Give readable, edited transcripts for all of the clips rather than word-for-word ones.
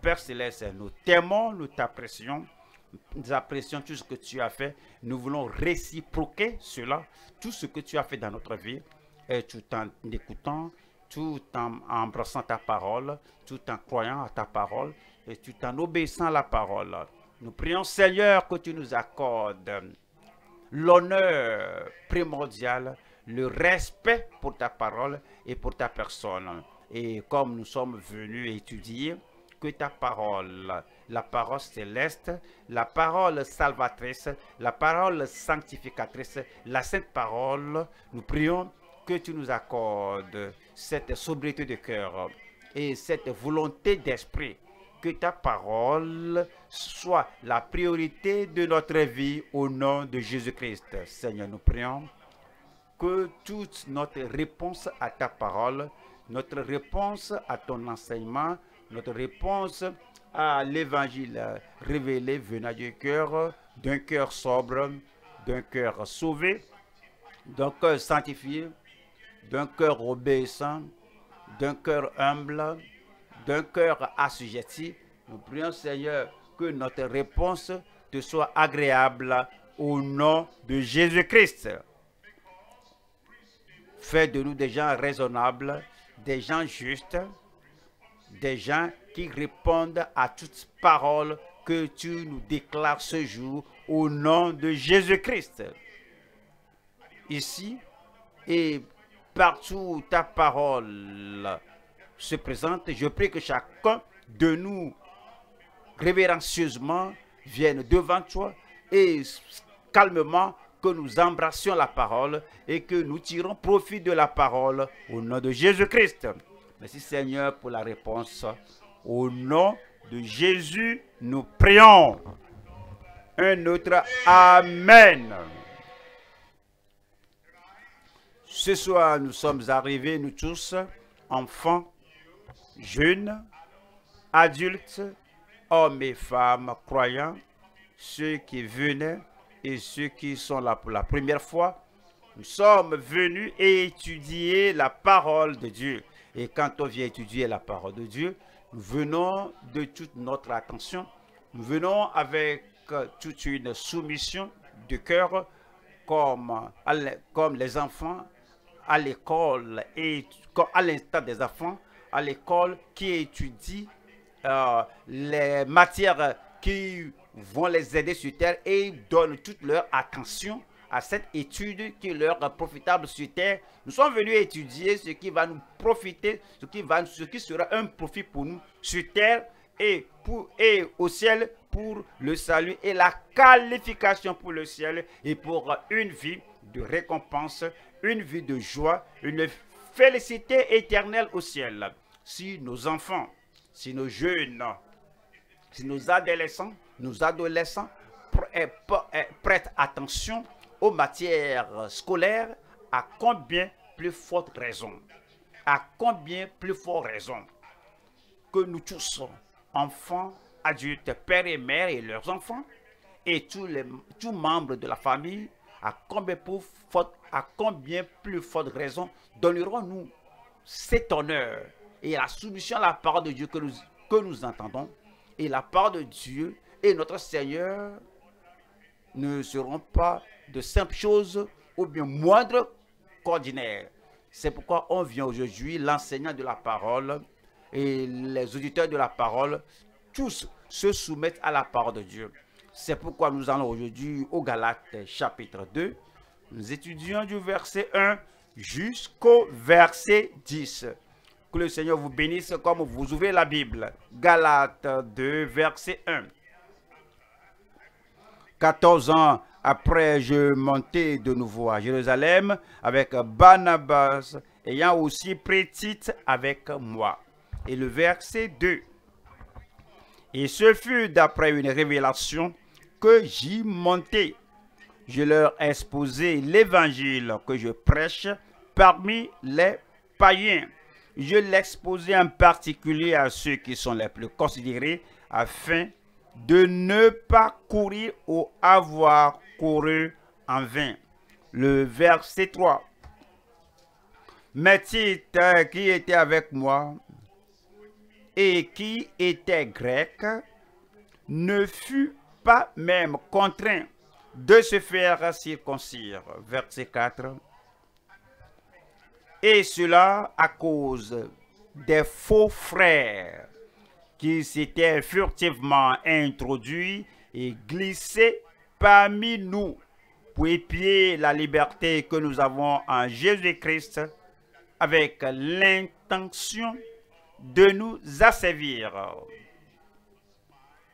Père Céleste, nous t'aimons, nous t'apprécions. Nous apprécions tout ce que tu as fait. Nous voulons réciproquer cela, tout ce que tu as fait dans notre vie, et tout en écoutant, tout en embrassant ta parole, tout en croyant à ta parole et tout en obéissant à la parole. Nous prions, Seigneur, que tu nous accordes l'honneur primordial, le respect pour ta parole et pour ta personne. Et comme nous sommes venus étudier, que ta parole, la parole céleste, la parole salvatrice, la parole sanctificatrice, la sainte parole, nous prions que tu nous accordes cette sobriété de cœur et cette volonté d'esprit, que ta parole soit la priorité de notre vie au nom de Jésus-Christ. Seigneur, nous prions que toute notre réponse à ta parole, notre réponse à ton enseignement, notre réponse à l'évangile révélé venant du cœur, d'un cœur sobre, d'un cœur sauvé, d'un cœur sanctifié, d'un cœur obéissant, d'un cœur humble, d'un cœur assujetti. Nous prions, Seigneur, que notre réponse te soit agréable au nom de Jésus-Christ. Fais de nous des gens raisonnables, des gens justes, des gens qui répondent à toute parole que tu nous déclares ce jour au nom de Jésus-Christ. Ici et partout où ta parole se présente, je prie que chacun de nous révérencieusement vienne devant toi et calmement que nous embrassions la parole et que nous tirons profit de la parole au nom de Jésus-Christ. Merci Seigneur pour la réponse. Au nom de Jésus, nous prions. Un autre Amen. Ce soir, nous sommes arrivés, nous tous, enfants, jeunes, adultes, hommes et femmes, croyants, ceux qui venaient et ceux qui sont là pour la première fois. Nous sommes venus étudier la parole de Dieu. Et quand on vient étudier la parole de Dieu, nous venons de toute notre attention, nous venons avec toute une soumission de cœur, comme les enfants à l'école, et à l'instar des enfants à l'école qui étudient les matières qui vont les aider sur terre et donnent toute leur attention à cette étude qui leur est profitable sur terre. Nous sommes venus étudier ce qui va nous profiter, ce qui sera un profit pour nous sur terre et au ciel pour le salut et la qualification pour le ciel et pour une vie de récompense, une vie de joie, une félicité éternelle au ciel. Si nos enfants, si nos jeunes, si nos adolescents prêtent attention aux matières scolaires, à combien plus forte raison, que nous tous, enfants, adultes, pères et mères et leurs enfants, et tous membres de la famille, à combien plus forte raison donnerons-nous cet honneur et la soumission à la parole de Dieu que nous entendons, et la parole de Dieu et notre Seigneur ne seront pas de simples choses ou bien moindres qu'ordinaires. C'est pourquoi on vient aujourd'hui, l'enseignant de la parole et les auditeurs de la parole, tous se soumettent à la parole de Dieu. C'est pourquoi nous allons aujourd'hui au Galates chapitre 2. Nous étudions du verset 1 jusqu'au verset 10. Que le Seigneur vous bénisse comme vous ouvrez la Bible. Galates 2, verset 1. 14 ans après, je montais de nouveau à Jérusalem avec Barnabas, ayant aussi pris Tite avec moi. Et le verset 2. Et ce fut d'après une révélation que j'y montai. Je leur exposai l'évangile que je prêche parmi les païens. Je l'exposai en particulier à ceux qui sont les plus considérés, afin de ne pas courir ou avoir couru en vain. Le verset 3. Mais Tite, qui était avec moi, et qui était grec, ne fut pas même contraint de se faire circoncire. Verset 4. Et cela à cause des faux frères qui s'étaient furtivement introduits et glissés parmi nous pour épier la liberté que nous avons en Jésus-Christ avec l'intention de nous asservir.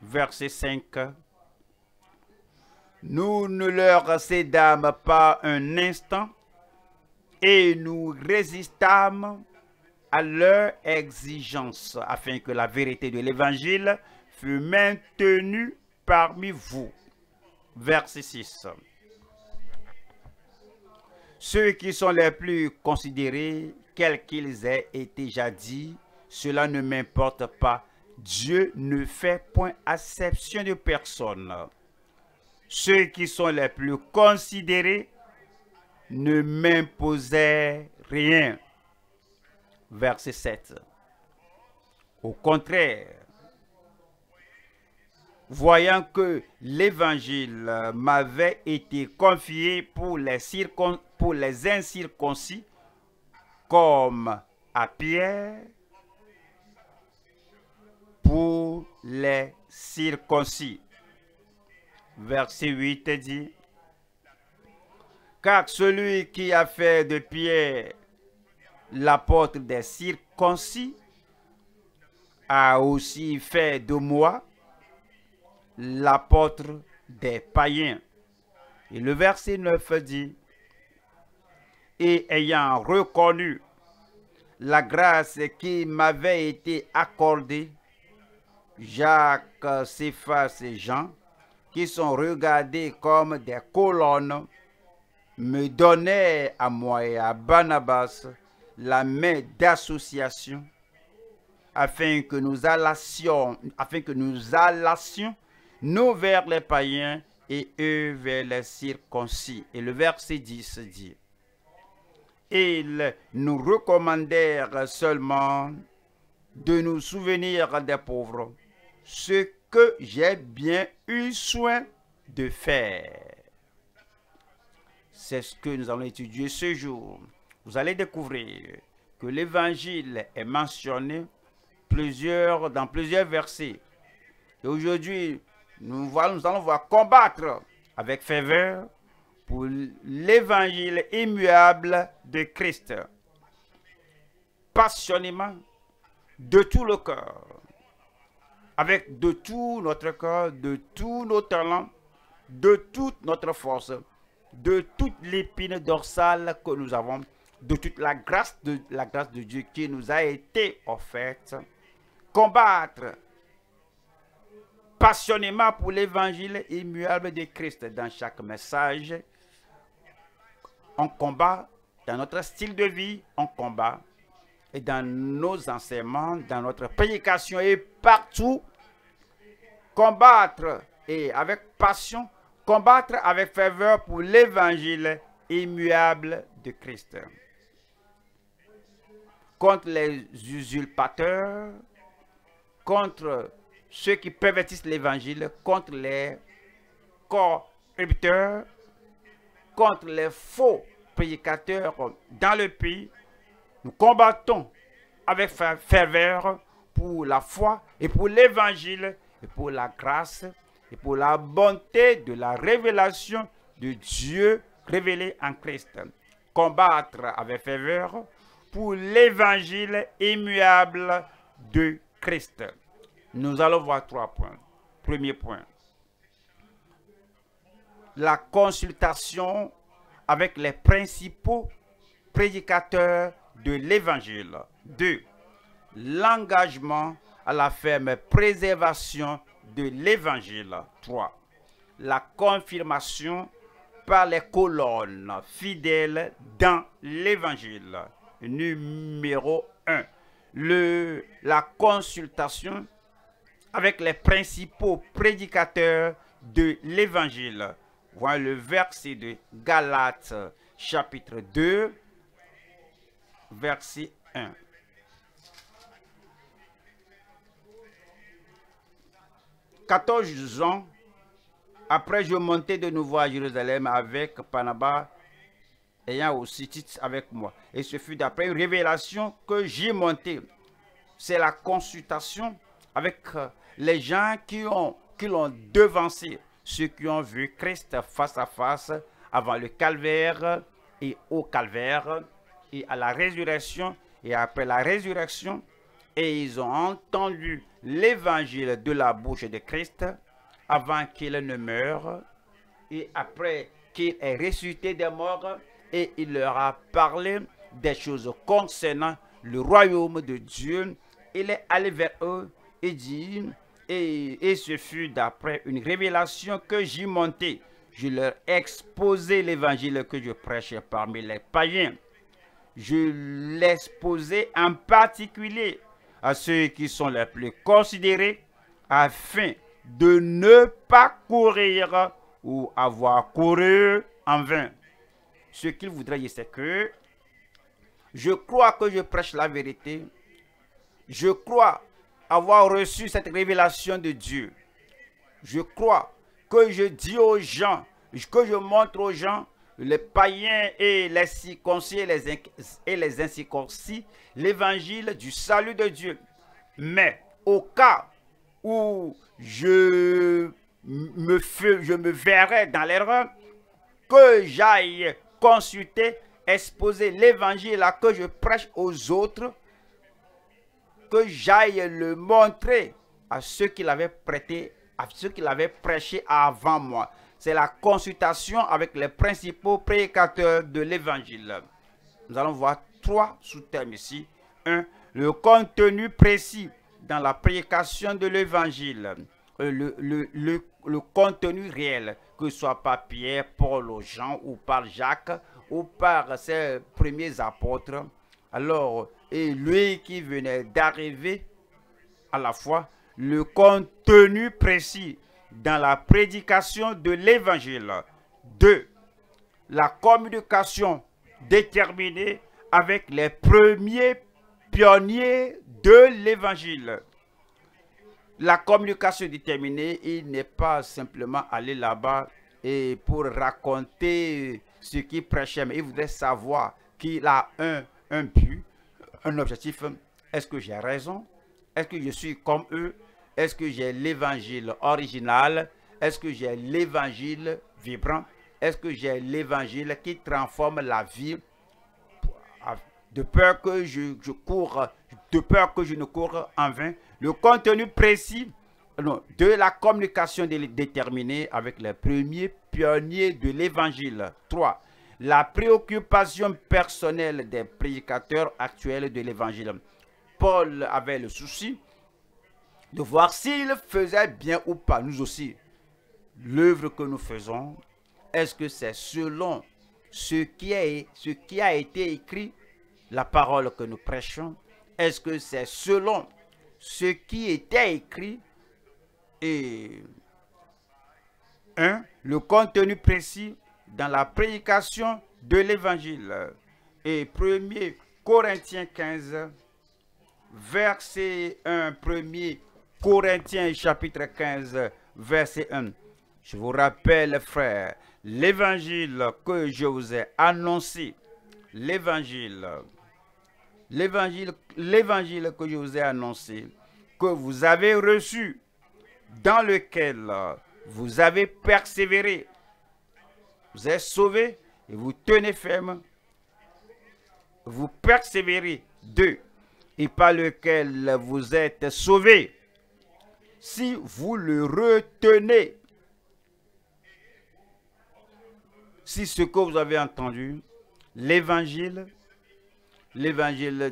Verset 5. Nous ne leur cédâmes pas un instant et nous résistâmes à leur exigence afin que la vérité de l'Évangile fût maintenue parmi vous. Verset 6. Ceux qui sont les plus considérés, quels qu'ils aient été jadis, cela ne m'importe pas. Dieu ne fait point exception de personne. Ceux qui sont les plus considérés ne m'imposaient rien. Verset 7. Au contraire, voyant que l'évangile m'avait été confié pour les incirconcis, comme à Pierre, pour les circoncis. Verset 8 dit, car celui qui a fait de Pierre l'apôtre des circoncis a aussi fait de moi l'apôtre des païens. Et le verset 9 dit, et ayant reconnu la grâce qui m'avait été accordée, Jacques, Céphas et Jean, qui sont regardés comme des colonnes, me donnaient à moi et à Barnabas la main d'association afin que nous allassions nous vers les païens et eux vers les circoncis. Et le verset 10 dit, ils nous recommandèrent seulement de nous souvenir des pauvres, ce que j'ai bien eu soin de faire. C'est ce que nous allons étudier ce jour. Vous allez découvrir que l'évangile est mentionné dans plusieurs versets. Et aujourd'hui, nous allons voir combattre avec ferveur pour l'évangile immuable de Christ, passionnément, de tout le cœur, avec de tout notre cœur, de tous nos talents, de toute notre force, de toute l'épine dorsale que nous avons, de toute la grâce de Dieu qui nous a été offerte, combattre passionnément pour l'évangile immuable de Christ. Dans chaque message, on combat dans notre style de vie, on combat. Et dans nos enseignements, dans notre prédication et partout, combattre et avec passion, combattre avec ferveur pour l'évangile immuable de Christ. Contre les usurpateurs, contre ceux qui pervertissent l'évangile, contre les corrupteurs, contre les faux prédicateurs dans le pays, nous combattons avec ferveur pour la foi et pour l'évangile et pour la grâce et pour la bonté de la révélation de Dieu révélée en Christ. Combattre avec ferveur pour l'évangile immuable de Christ. Nous allons voir 3 points. Premier point, la consultation avec les principaux prédicateurs de l'évangile. 2. L'engagement à la ferme préservation de l'évangile. 3. La confirmation par les colonnes fidèles dans l'évangile. Numéro 1. La consultation avec les principaux prédicateurs de l'évangile. Voilà le verset de Galates chapitre 2. Verset 1. 14 ans après, je montais de nouveau à Jérusalem avec Barnabas, ayant aussi Tite avec moi. Et ce fut d'après une révélation que j'y montais. C'est la consultation avec les gens qui l'ont devancé, ceux qui ont vu Christ face à face avant le calvaire et au calvaire et à la résurrection et après la résurrection. Et ils ont entendu l'évangile de la bouche de Christ avant qu'il ne meure et après qu'il ait ressuscité des morts, et il leur a parlé des choses concernant le royaume de Dieu. Il est allé vers eux et dit, et ce fut d'après une révélation que j'y montais. Je leur exposais l'évangile que je prêchais parmi les païens. Je l'exposais en particulier à ceux qui sont les plus considérés, afin de ne pas courir ou avoir couru en vain. Ce qu'il voudrait dire, c'est que je crois que je prêche la vérité. Je crois avoir reçu cette révélation de Dieu. Je crois que je dis aux gens, que je montre aux gens, les païens et les circoncis et les incirconcis, l'évangile du salut de Dieu. Mais au cas où je me verrais dans l'erreur, que j'aille consulter, exposer l'évangile là que je prêche aux autres, que j'aille le montrer à ceux qui l'avaient prêté, à ceux qui l'avaient prêché avant moi. C'est la consultation avec les principaux prédicateurs de l'évangile. Nous allons voir trois sous-thèmes ici. 1. Le contenu précis dans la prédication de l'évangile. Le contenu réel, que ce soit par Pierre, Paul ou Jean, ou par Jacques, ou par ses premiers apôtres. Alors, et lui qui venait d'arriver, à la fois, le contenu précis dans la prédication de l'évangile. 2. La communication déterminée avec les premiers pionniers de l'évangile. La communication déterminée, il n'est pas simplement aller là-bas et pour raconter ce qu'il prêchait, mais il voudrait savoir qu'il a un but, un objectif. Est-ce que j'ai raison? Est-ce que je suis comme eux? Est-ce que j'ai l'évangile original? Est-ce que j'ai l'évangile vibrant? Est-ce que j'ai l'évangile qui transforme la vie, de peur que je ne cours en vain? Le contenu précis de la communication déterminée avec les premiers pionniers de l'évangile. 3. La préoccupation personnelle des prédicateurs actuels de l'évangile. Paul avait le souci de voir s'il faisait bien ou pas, nous aussi. L'œuvre que nous faisons, est-ce que c'est selon ce qui a été écrit, la parole que nous prêchons? Est-ce que c'est selon ce qui était écrit? Et 1. Le contenu précis dans la prédication de l'évangile. Et 1er Corinthiens 15, verset 1, 1er Corinthiens chapitre 15, verset 1. Je vous rappelle, frères, l'évangile que je vous ai annoncé, l'évangile que je vous ai annoncé, que vous avez reçu, dans lequel vous avez persévéré, vous êtes sauvés et vous tenez ferme, vous persévérez. 2. Et par lequel vous êtes sauvés, si vous le retenez, si ce que vous avez entendu, l'évangile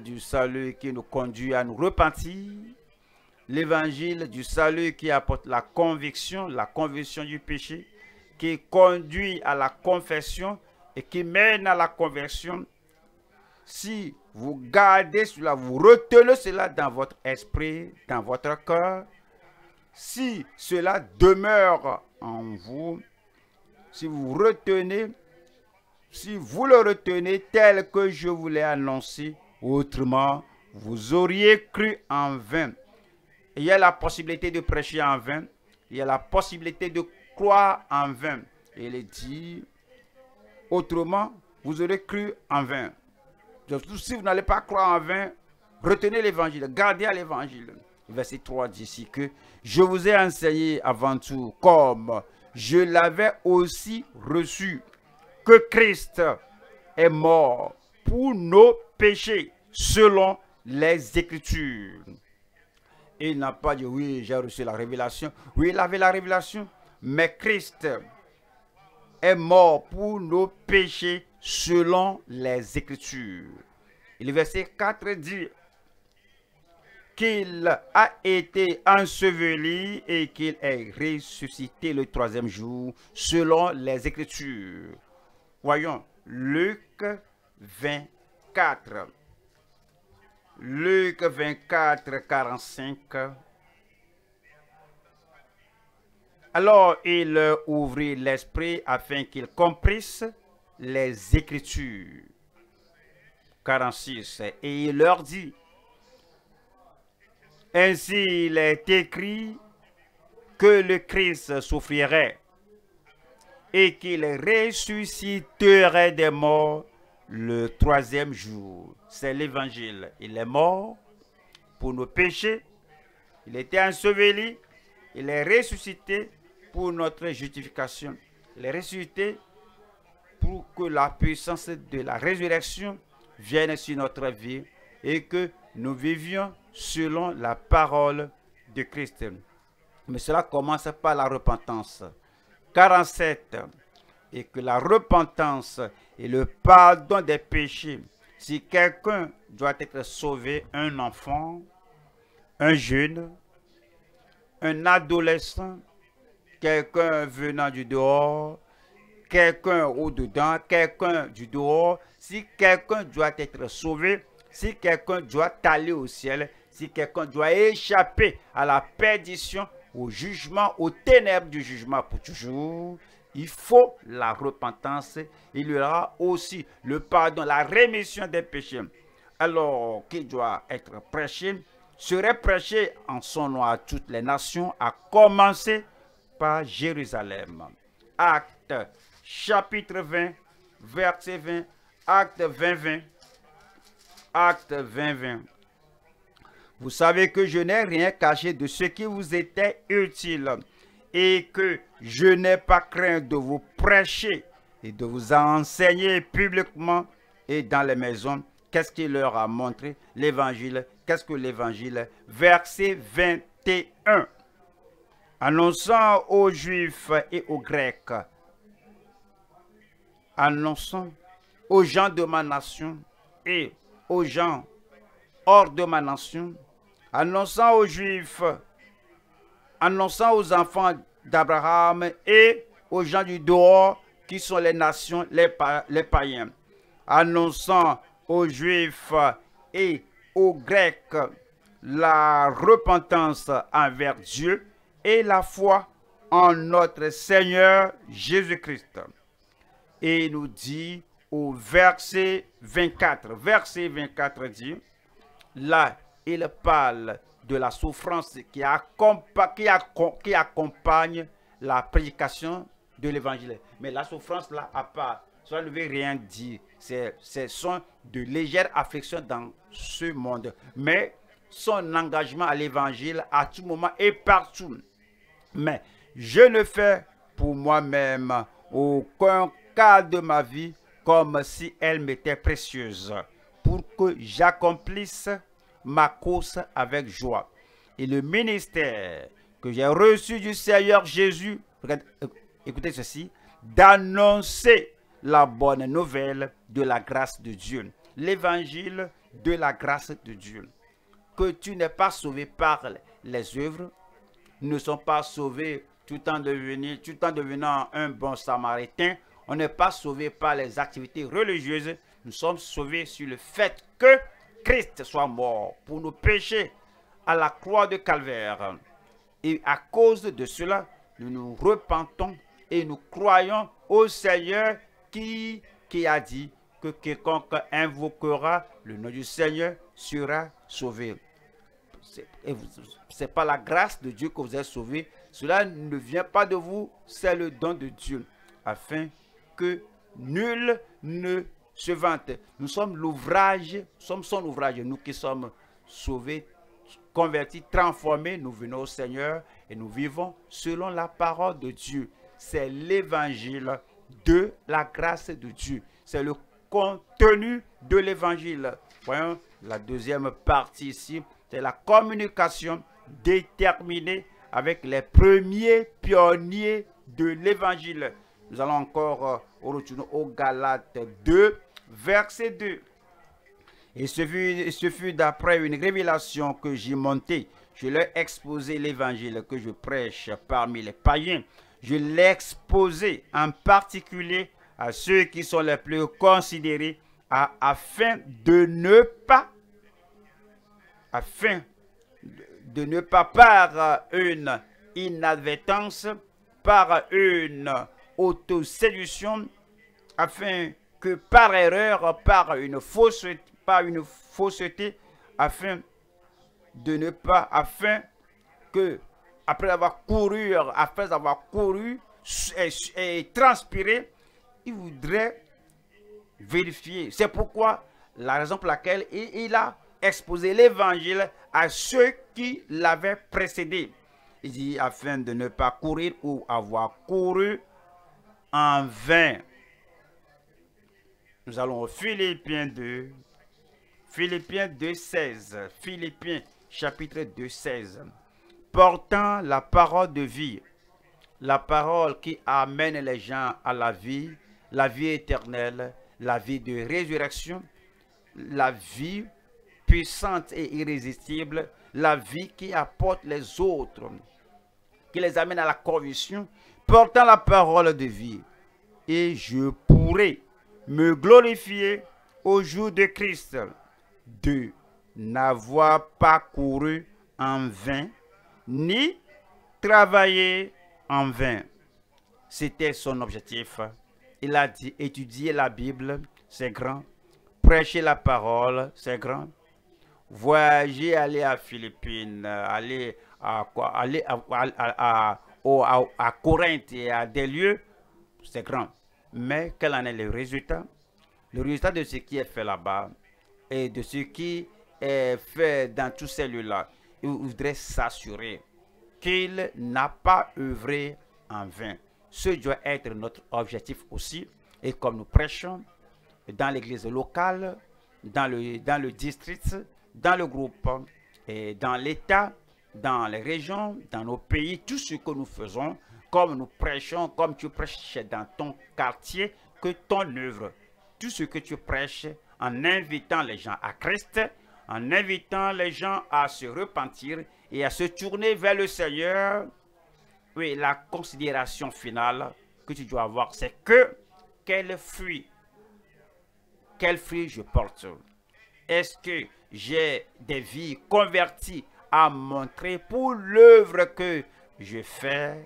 du salut qui nous conduit à nous repentir, l'évangile du salut qui apporte la conviction du péché, qui conduit à la confession et qui mène à la conversion. Si vous gardez cela, vous retenez cela dans votre esprit, dans votre cœur, si cela demeure en vous, si vous le retenez tel que je vous l'ai annoncé, autrement, vous auriez cru en vain. Il y a la possibilité de prêcher en vain. il y a la possibilité de croire en vain. Et il est dit, autrement, vous aurez cru en vain. Donc, si vous n'allez pas croire en vain, retenez l'évangile, gardez à l'évangile. Verset 3 dit ici que je vous ai enseigné avant tout, comme je l'avais aussi reçu, que Christ est mort pour nos péchés, selon les Écritures. Et il n'a pas dit, oui, j'ai reçu la révélation. Oui, il avait la révélation, mais Christ est mort pour nos péchés, selon les Écritures. Et le verset 4 dit qu'il a été enseveli et qu'il est ressuscité le troisième jour, selon les Écritures. Voyons, Luc 24. Luc 24, 45. Alors il leur ouvrit l'esprit afin qu'ils comprissent les Écritures. 46. Et il leur dit, ainsi il est écrit que le Christ souffrirait et qu'il ressusciterait des morts le troisième jour. C'est l'évangile. Il est mort pour nos péchés. Il était enseveli. Il est ressuscité pour notre justification. Il est ressuscité pour que la puissance de la résurrection vienne sur notre vie et que nous vivions selon la parole de Christ. Mais cela commence par la repentance. 47. Et que la repentance et le pardon des péchés. Si quelqu'un doit être sauvé, un enfant, un jeune, un adolescent, quelqu'un venant du dehors, quelqu'un au-dedans, quelqu'un du dehors, si quelqu'un doit être sauvé, si quelqu'un doit aller au ciel, si quelqu'un doit échapper à la perdition, au jugement, aux ténèbres du jugement pour toujours, il faut la repentance. Il y aura aussi le pardon, la rémission des péchés. Alors qu'il doit être prêché, serait prêché en son nom à toutes les nations, à commencer par Jérusalem. Actes chapitre 20, verset 20, Actes 20, 20. Actes 20, 20. Vous savez que je n'ai rien caché de ce qui vous était utile, et que je n'ai pas craint de vous prêcher et de vous enseigner publiquement et dans les maisons. Qu'est-ce qu'il leur a montré? L'évangile. Qu'est-ce que l'évangile? Verset 21. Annonçant aux Juifs et aux Grecs, annonçant aux gens de ma nation et aux gens hors de ma nation, annonçant aux Juifs, annonçant aux enfants d'Abraham et aux gens du dehors qui sont les nations, les païens. Annonçant aux Juifs et aux Grecs la repentance envers Dieu et la foi en notre Seigneur Jésus-Christ. Et il nous dit au verset 24, verset 24 dit, là il parle de la souffrance qui accompagne la prédication de l'évangile. Mais la souffrance là à part, cela ne veut rien dire. Ce sont de légères afflictions dans ce monde. Mais son engagement à l'évangile à tout moment et partout. Mais je ne fais pour moi-même aucun cas de ma vie comme si elle m'était précieuse, pour que j'accomplisse ma course avec joie. Et le ministère que j'ai reçu du Seigneur Jésus, écoutez ceci, d'annoncer la bonne nouvelle de la grâce de Dieu, l'évangile de la grâce de Dieu. Que tu n'es pas sauvé par les œuvres, ne sont pas sauvés tout en devenant un bon samaritain. On n'est pas sauvé par les activités religieuses, nous sommes sauvés sur le fait que Christ soit mort pour nos péchés à la croix de Calvaire. Et à cause de cela, nous nous repentons et nous croyons au Seigneur qui a dit que quiconque invoquera le nom du Seigneur sera sauvé. c'est par la grâce de Dieu que vous êtes sauvés. Cela ne vient pas de vous, c'est le don de Dieu, afin que nul ne se vante. Nous sommes l'ouvrage, nous sommes son ouvrage, nous qui sommes sauvés, convertis, transformés, nous venons au Seigneur et nous vivons selon la parole de Dieu. C'est l'évangile de la grâce de Dieu. C'est le contenu de l'évangile. Voyons la deuxième partie ici, c'est la communication déterminée avec les premiers pionniers de l'évangile. Nous allons encore retourner au Galates 2, verset 2. Et ce fut d'après une révélation que j'y montai. Je leur exposais l'évangile que je prêche parmi les païens. Je l'ai exposé en particulier à ceux qui sont les plus considérés, afin de ne pas par une inadvertance, par une autoséduction, afin que par erreur, par une fausseté, afin que après avoir couru et transpiré, il voudrait vérifier. C'est pourquoi la raison pour laquelle il a exposé l'évangile à ceux qui l'avaient précédé. Il dit afin de ne pas courir ou avoir couru en vain. Nous allons au Philippiens 2. Philippiens 2,16. Philippiens chapitre 2,16. Portant la parole de vie, la parole qui amène les gens à la vie éternelle, la vie de résurrection, la vie puissante et irrésistible, la vie qui apporte les autres, qui les amène à la conviction, portant la parole de vie. Et je pourrai me glorifier au jour de Christ de n'avoir pas couru en vain, ni travailler en vain. C'était son objectif. Il a dit, étudier la Bible, c'est grand. Prêcher la parole, c'est grand. Voyager, aller à Philippines, aller à Corinthe et à des lieux, c'est grand. Mais quel en est le résultat? Le résultat de ce qui est fait là-bas et de ce qui est fait dans tous ces lieux-là, il voudrait s'assurer qu'il n'a pas œuvré en vain. Ce doit être notre objectif aussi. Et comme nous prêchons dans l'église locale, dans le district, dans le groupe, et dans l'État, dans les régions, dans nos pays, tout ce que nous faisons, comme nous prêchons, comme tu prêches dans ton quartier, que ton œuvre, tout ce que tu prêches en invitant les gens à Christ, en invitant les gens à se repentir et à se tourner vers le Seigneur. Oui, la considération finale que tu dois avoir, c'est que quel fruit je porte. Est-ce que j'ai des vies converties à montrer pour l'œuvre que je fais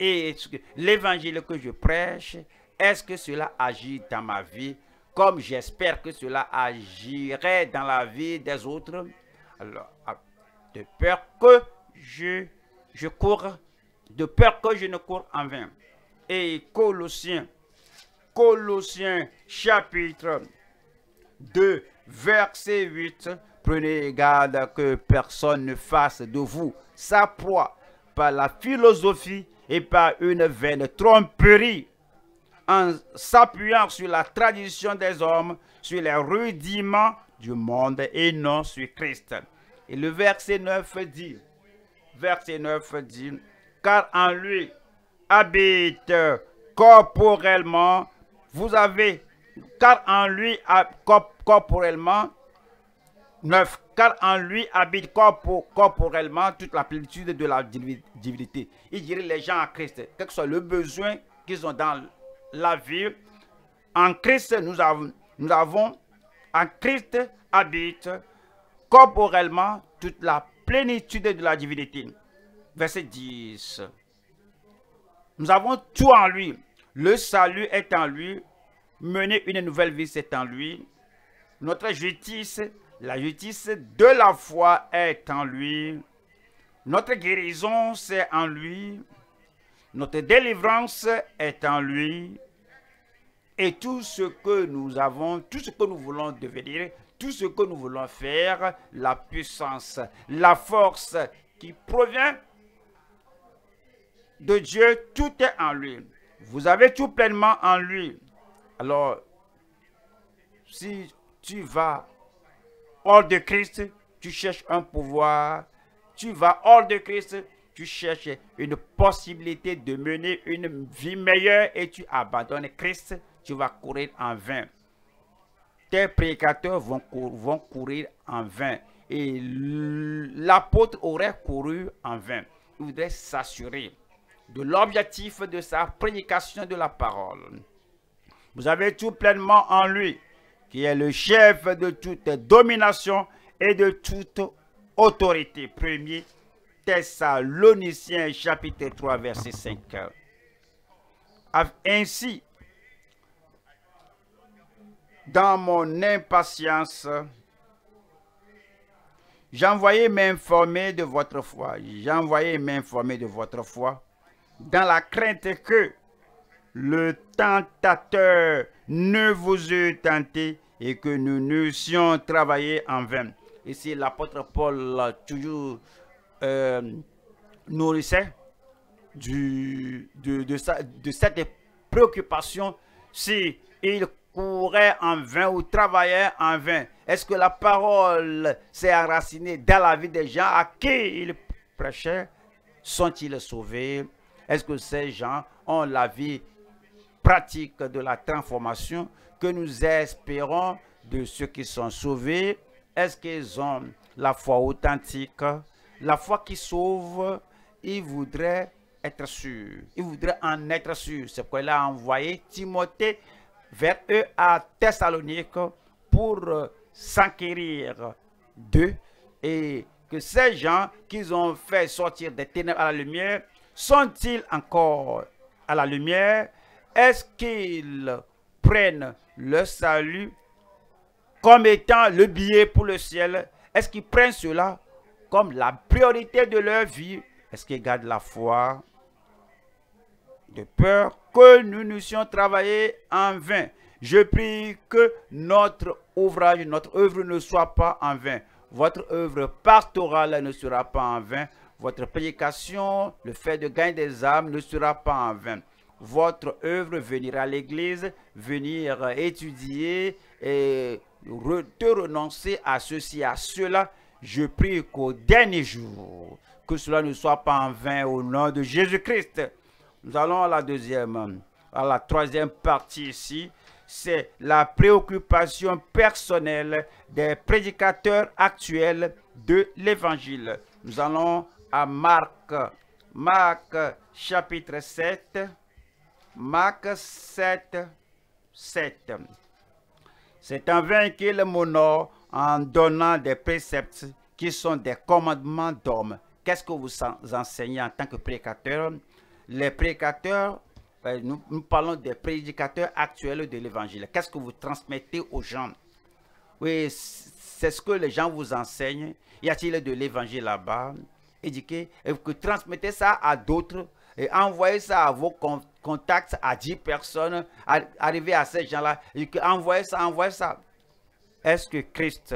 et l'évangile que je prêche? Est-ce que cela agit dans ma vie? Comme j'espère que cela agirait dans la vie des autres, alors, de peur que je ne cours en vain. Et Colossiens chapitre 2, verset 8, prenez garde que personne ne fasse de vous sa proie par la philosophie et par une vaine tromperie, en s'appuyant sur la tradition des hommes, sur les rudiments du monde et non sur Christ. Et le verset 9 dit, car en lui habite corporellement, car en lui habite corporellement toute la plénitude de la divinité. Il dirige les gens à Christ, quel que soit le besoin qu'ils ont dans la vie. En Christ, en Christ habite corporellement toute la plénitude de la divinité. Verset 10. Nous avons tout en lui. Le salut est en lui. Mener une nouvelle vie, c'est en lui. Notre justice La justice de la foi est en lui. Notre guérison, c'est en lui. Notre délivrance est en lui. Et tout ce que nous avons, tout ce que nous voulons devenir, tout ce que nous voulons faire, la puissance, la force qui provient de Dieu, tout est en lui. Vous avez tout pleinement en lui. Alors, si tu vas hors de Christ, tu cherches un pouvoir. Tu vas hors de Christ, tu cherches une possibilité de mener une vie meilleure et tu abandonnes Christ, tu vas courir en vain. Tes prédicateurs vont courir en vain. Et l'apôtre aurait couru en vain. Il voudrait s'assurer de l'objectif de sa prédication de la parole. Vous avez tout pleinement en lui, qui est le chef de toute domination et de toute autorité. 1er Thessaloniciens chapitre 3 verset 5. Ainsi, dans mon impatience, j'envoyais m'informer de votre foi. J'envoyais m'informer de votre foi dans la crainte que le tentateur ne vous eût tenté et que nous n'eussions travaillé en vain. Ici, l'apôtre Paul toujours nourrissait de cette préoccupation si il courait en vain ou travaillait en vain. Est-ce que la parole s'est enracinée dans la vie des gens à qui il prêchait? Sont-ils sauvés? Est-ce que ces gens ont la vie pratique de la transformation que nous espérons de ceux qui sont sauvés? Est-ce qu'ils ont la foi authentique, la foi qui sauve? Ils voudraient être sûrs. Ils voudraient en être sûrs. C'est pourquoi il a envoyé Timothée vers eux à Thessalonique pour s'enquérir d'eux et que ces gens qu'ils ont fait sortir des ténèbres à la lumière, sont-ils encore à la lumière? Est-ce qu'ils prennent le salut comme étant le billet pour le ciel? Est-ce qu'ils prennent cela comme la priorité de leur vie? Est-ce qu'ils gardent la foi de peur que nous n'eussions travaillé en vain? Je prie que notre ouvrage, notre œuvre ne soit pas en vain. Votre œuvre pastorale ne sera pas en vain. Votre prédication, le fait de gagner des âmes ne sera pas en vain. Votre œuvre, venir à l'église, venir étudier et te renoncer à ceci, à cela, je prie qu'au dernier jour, que cela ne soit pas en vain au nom de Jésus-Christ. Nous allons à la troisième partie ici. C'est la préoccupation personnelle des prédicateurs actuels de l'Évangile. Nous allons à Marc chapitre 7. Marc 7, 7. C'est en vain qu'il m'honore en donnant des préceptes qui sont des commandements d'hommes. Qu'est-ce que vous enseignez en tant que prédicateurs? Les prédicateurs, nous parlons des prédicateurs actuels de l'Évangile. Qu'est-ce que vous transmettez aux gens? Oui, c'est ce que les gens vous enseignent. Y a-t-il de l'Évangile là-bas? Éduquez, et que transmettez ça à d'autres et envoyez ça à vos contacts, à 10 personnes, arrivez à ces gens-là, et que envoyez ça, envoyez ça. Est-ce que Christ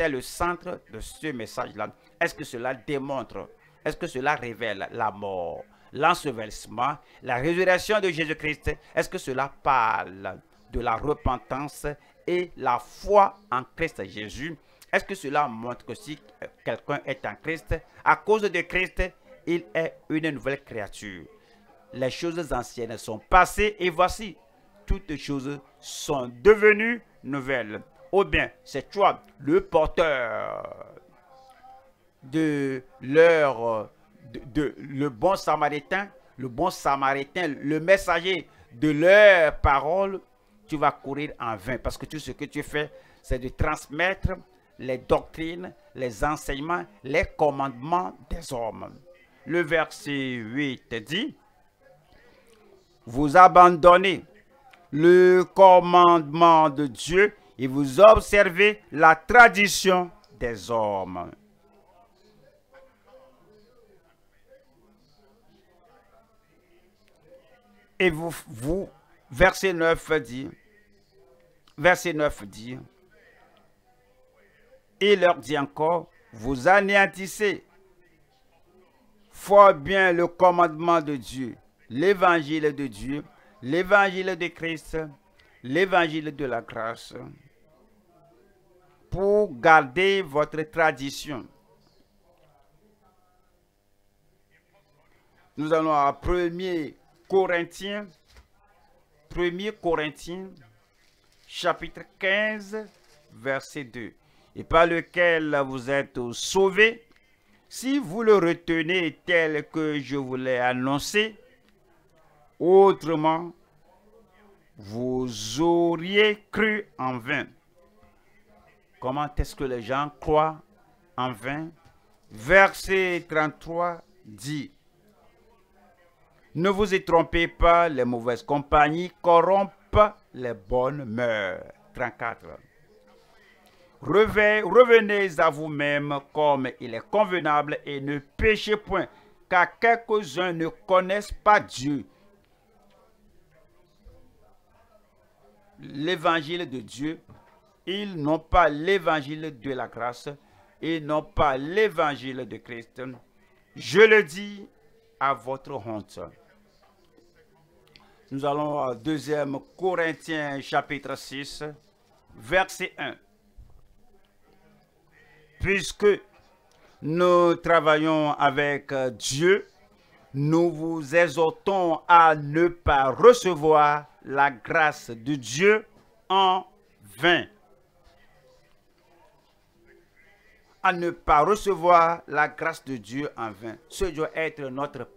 est le centre de ce message-là? Est-ce que cela démontre, est-ce que cela révèle la mort, l'ensevelissement, la résurrection de Jésus-Christ? Est-ce que cela parle de la repentance et la foi en Christ Jésus? Est-ce que cela montre que si quelqu'un est en Christ, à cause de Christ, il est une nouvelle créature? Les choses anciennes sont passées et voici, toutes choses sont devenues nouvelles. Ou bien, c'est toi, le porteur de l'heure, le bon samaritain, le messager de leur parole, tu vas courir en vain parce que tout ce que tu fais, c'est de transmettre les doctrines, les enseignements, les commandements des hommes. Le verset 8 dit, « Vous abandonnez le commandement de Dieu et vous observez la tradition des hommes. Et vous verset 9 dit, il leur dit encore, vous anéantissez fort bien le commandement de Dieu, l'évangile de Dieu, l'évangile de Christ, l'évangile de la grâce, pour garder votre tradition. Nous allons à 1 Corinthiens, chapitre 15, verset 2. Et par lequel vous êtes sauvés, si vous le retenez tel que je vous l'ai annoncé, autrement, vous auriez cru en vain. Comment est-ce que les gens croient en vain? Verset 33 dit, ne vous y trompez pas, les mauvaises compagnies corrompent les bonnes mœurs. 34. Revenez à vous-même comme il est convenable et ne péchez point, car quelques-uns ne connaissent pas Dieu. L'évangile de Dieu, ils n'ont pas l'évangile de la grâce, ils n'ont pas l'évangile de Christ. Je le dis à votre honte. Nous allons à 2 Corinthiens chapitre 6, verset 1. Puisque nous travaillons avec Dieu, nous vous exhortons à ne pas recevoir la grâce de Dieu en vain. À ne pas recevoir la grâce de Dieu en vain. Ce doit être notre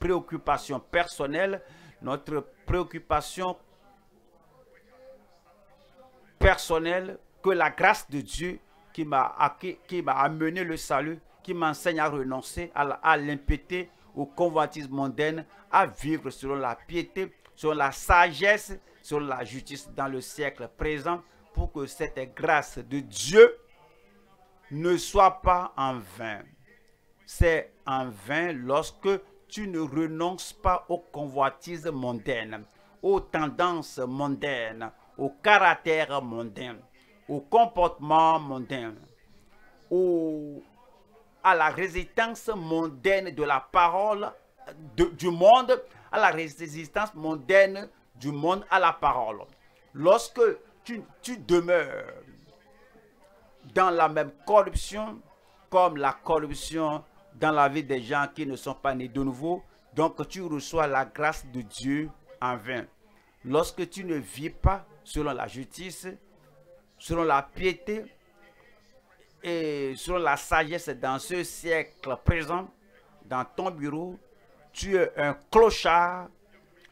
préoccupation personnelle, notre préoccupation personnelle que la grâce de Dieu qui m'a amené le salut, qui m'enseigne à renoncer à l'impiété, aux convoitises mondaines, à vivre selon la piété, selon la sagesse, selon la justice dans le siècle présent, pour que cette grâce de Dieu ne soit pas en vain. C'est en vain lorsque tu ne renonces pas aux convoitises mondaines, aux tendances mondaines, au caractère mondain, au comportement mondain, à la résistance mondaine de la parole du monde, à la résistance mondaine du monde à la parole. Lorsque tu demeures dans la même corruption, comme la corruption dans la vie des gens qui ne sont pas nés de nouveau, donc tu reçois la grâce de Dieu en vain. Lorsque tu ne vis pas selon la justice, selon la piété et selon la sagesse dans ce siècle présent, dans ton bureau, tu es un clochard,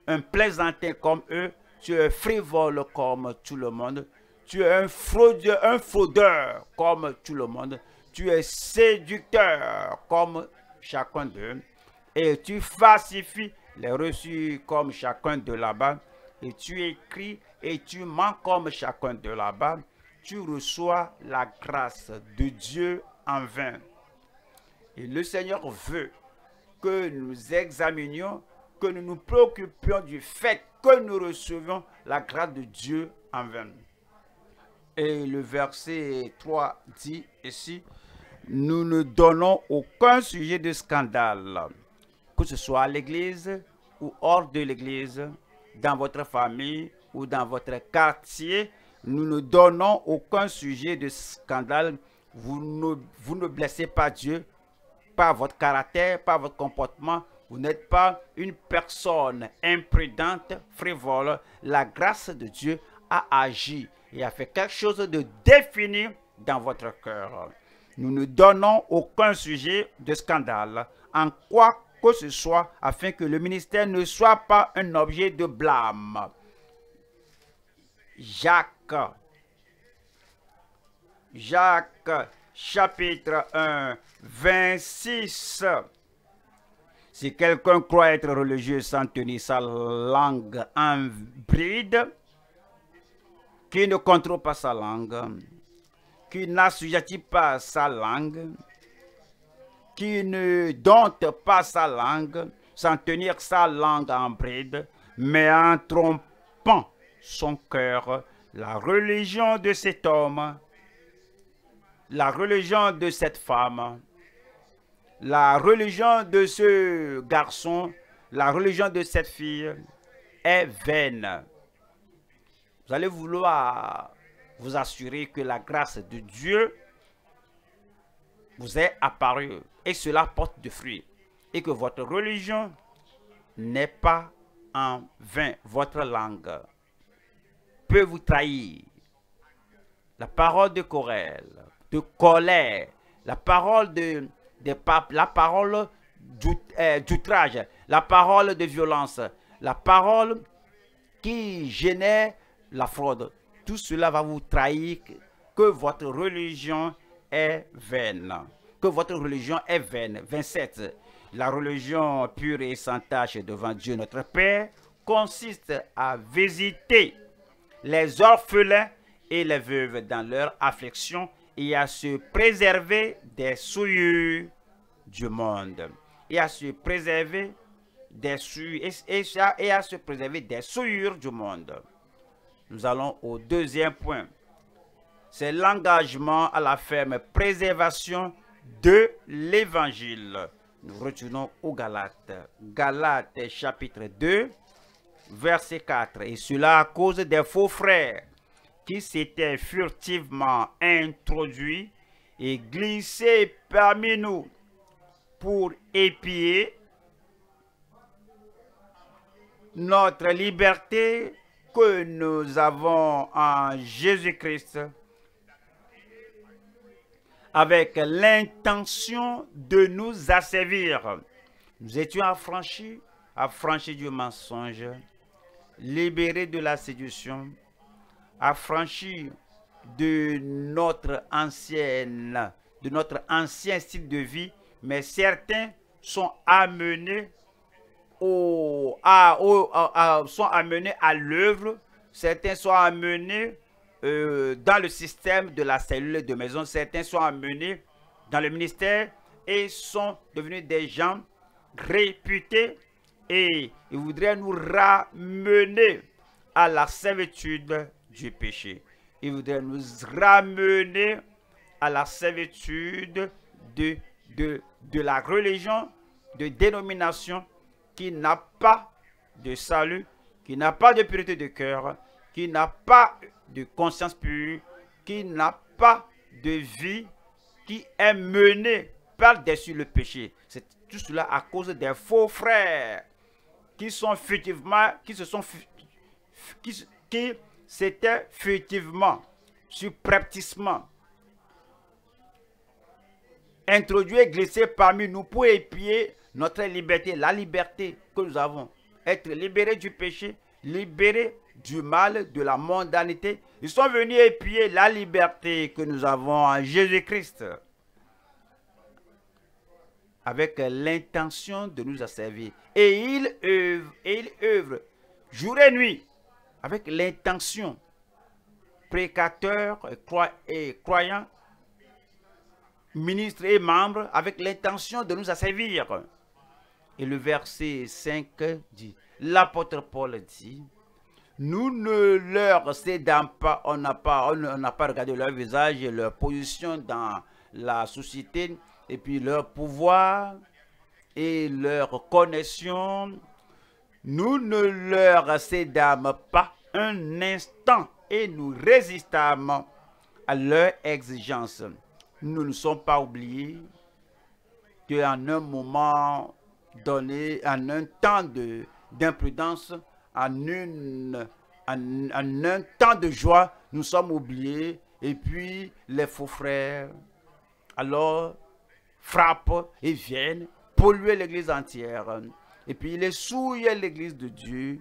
un plaisantin comme eux, tu es frivole comme tout le monde, tu es un fraudeur comme tout le monde. Tu es séducteur comme chacun d'eux. Et tu falsifies les reçus comme chacun de là-bas. Et tu écris et tu mens comme chacun de là-bas. Tu reçois la grâce de Dieu en vain. Et le Seigneur veut que nous examinions, que nous nous préoccupions du fait que nous recevions la grâce de Dieu en vain. Et le verset 3 dit ici, nous ne donnons aucun sujet de scandale, que ce soit à l'église ou hors de l'église, dans votre famille ou dans votre quartier. Nous ne donnons aucun sujet de scandale. Vous ne blessez pas Dieu par votre caractère, par votre comportement. Vous n'êtes pas une personne imprudente, frivole. La grâce de Dieu a agi et a fait quelque chose de défini dans votre cœur. Nous ne donnons aucun sujet de scandale en quoi que ce soit, afin que le ministère ne soit pas un objet de blâme. Jacques chapitre 1, 26. Si quelqu'un croit être religieux sans tenir sa langue en bride, qui ne contrôle pas sa langue, qui n'assujettit pas sa langue, qui ne dompte pas sa langue, sans tenir sa langue en bride, mais en trompant son cœur, la religion de cet homme, la religion de cette femme, la religion de ce garçon, la religion de cette fille est vaine. Vous allez vouloir vous assurer que la grâce de Dieu vous est apparue et cela porte du fruit. Et que votre religion n'est pas en vain. Votre langue peut vous trahir. La parole de colère, la parole de pape, la parole d'outrage, la parole de violence, la parole qui génère la fraude. Tout cela va vous trahir que votre religion est vaine. Que votre religion est vaine. 27. La religion pure et sans tache devant Dieu notre Père consiste à visiter les orphelins et les veuves dans leur affliction et à se préserver des souillures du monde. Et à se préserver des souillures, et à se préserver des souillures du monde. Nous allons au deuxième point. C'est l'engagement à la ferme préservation de l'Évangile. Nous retournons aux Galates. Galates chapitre 2, verset 4. Et cela à cause des faux frères qui s'étaient furtivement introduits et glissés parmi nous pour épier notre liberté que nous avons en Jésus-Christ avec l'intention de nous asservir. Nous étions affranchis du mensonge, libérés de la séduction, affranchis de notre ancien style de vie, mais certains sont amenés à l'œuvre, certains sont amenés dans le système de la cellule de maison, certains sont amenés dans le ministère et sont devenus des gens réputés et ils voudraient nous ramener à la servitude du péché. Ils voudraient nous ramener à la servitude de la religion, de dénomination qui n'a pas de salut, qui n'a pas de pureté de cœur, qui n'a pas de conscience pure, qui n'a pas de vie, qui est menée par-dessus le péché. C'est tout cela à cause des faux frères qui s'étaient furtivement, subrepticement introduits et glissés parmi nous pour épier notre liberté, la liberté que nous avons, être libérés du péché, libérés du mal, de la mondanité. Ils sont venus épier la liberté que nous avons en Jésus-Christ avec l'intention de nous asservir. Et ils œuvrent jour et nuit avec l'intention, précateurs et croyants, ministres et membres, avec l'intention de nous asservir. Et le verset 5 dit, l'apôtre Paul dit, nous ne leur cédons pas, on n'a pas regardé leur visage et leur position dans la société, et puis leur pouvoir et leur connexion. Nous ne leur cédons pas un instant et nous résistons à leurs exigences. Nous ne sommes pas oubliés qu'en un moment donné, en un temps d'imprudence, en un temps de joie, nous sommes oubliés. Et puis, les faux frères, alors, frappent et viennent polluer l'église entière. Et puis, ils souillent l'église de Dieu.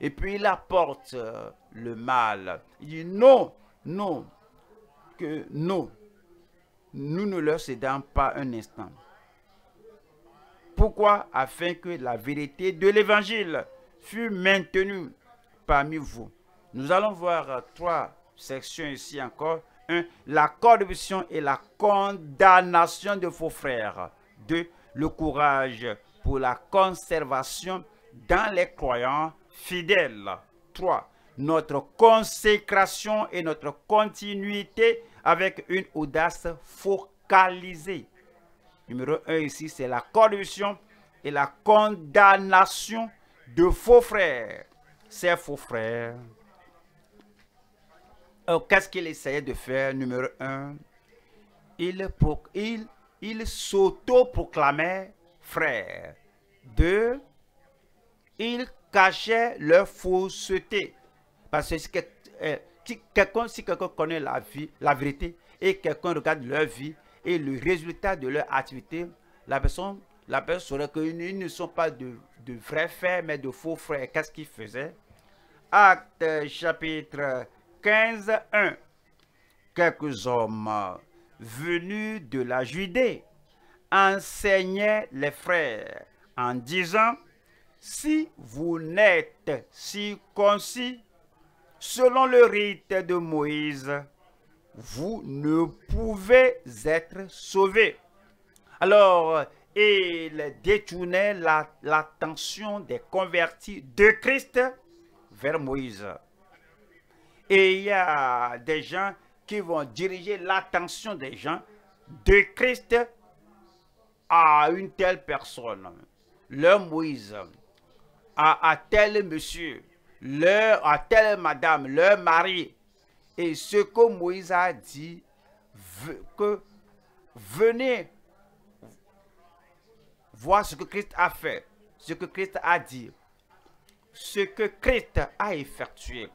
Et puis, ils apportent le mal. Ils disent, non, non, que non. Nous ne leur cédons pas un instant. Pourquoi? Afin que la vérité de l'évangile fut maintenu parmi vous. Nous allons voir trois section ici encore. 1. La corruption et la condamnation de faux frères. 2. Le courage pour la conservation dans les croyants fidèles. 3. Notre consécration et notre continuité avec une audace focalisée. Numéro 1 ici, c'est la corruption et la condamnation de faux frères. Ces faux frères, qu'est-ce qu'il essayait de faire? Numéro 1, il s'auto-proclamait frère. 2, il cachait leur fausseté. Parce que si quelqu'un connaît la vérité et quelqu'un regarde leur vie et le résultat de leur activité, la personne saurait qu'ils ne sont pas de vrais frères, mais de faux frères. Qu'est-ce qu'ils faisaient? Actes chapitre 15, 1. Quelques hommes venus de la Judée enseignaient les frères en disant: « Si vous n'êtes circoncis selon le rite de Moïse, vous ne pouvez être sauvés. » Alors, il détournait l'attention des convertis de Christ vers Moïse. Et il y a des gens qui vont diriger l'attention des gens de Christ à une telle personne, leur Moïse, à tel monsieur, à telle madame, leur mari. Et ce que Moïse a dit, que venez voir ce que Christ a fait, ce que Christ a dit, ce que Christ a effectué.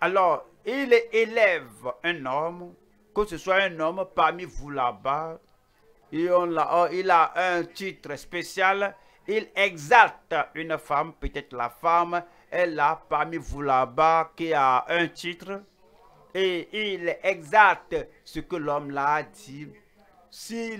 Alors, il élève un homme, que ce soit un homme parmi vous là-bas, il a un titre spécial, il exalte une femme, peut-être la femme, elle a parmi vous là-bas qui a un titre, et il exalte ce que l'homme l'a dit. Si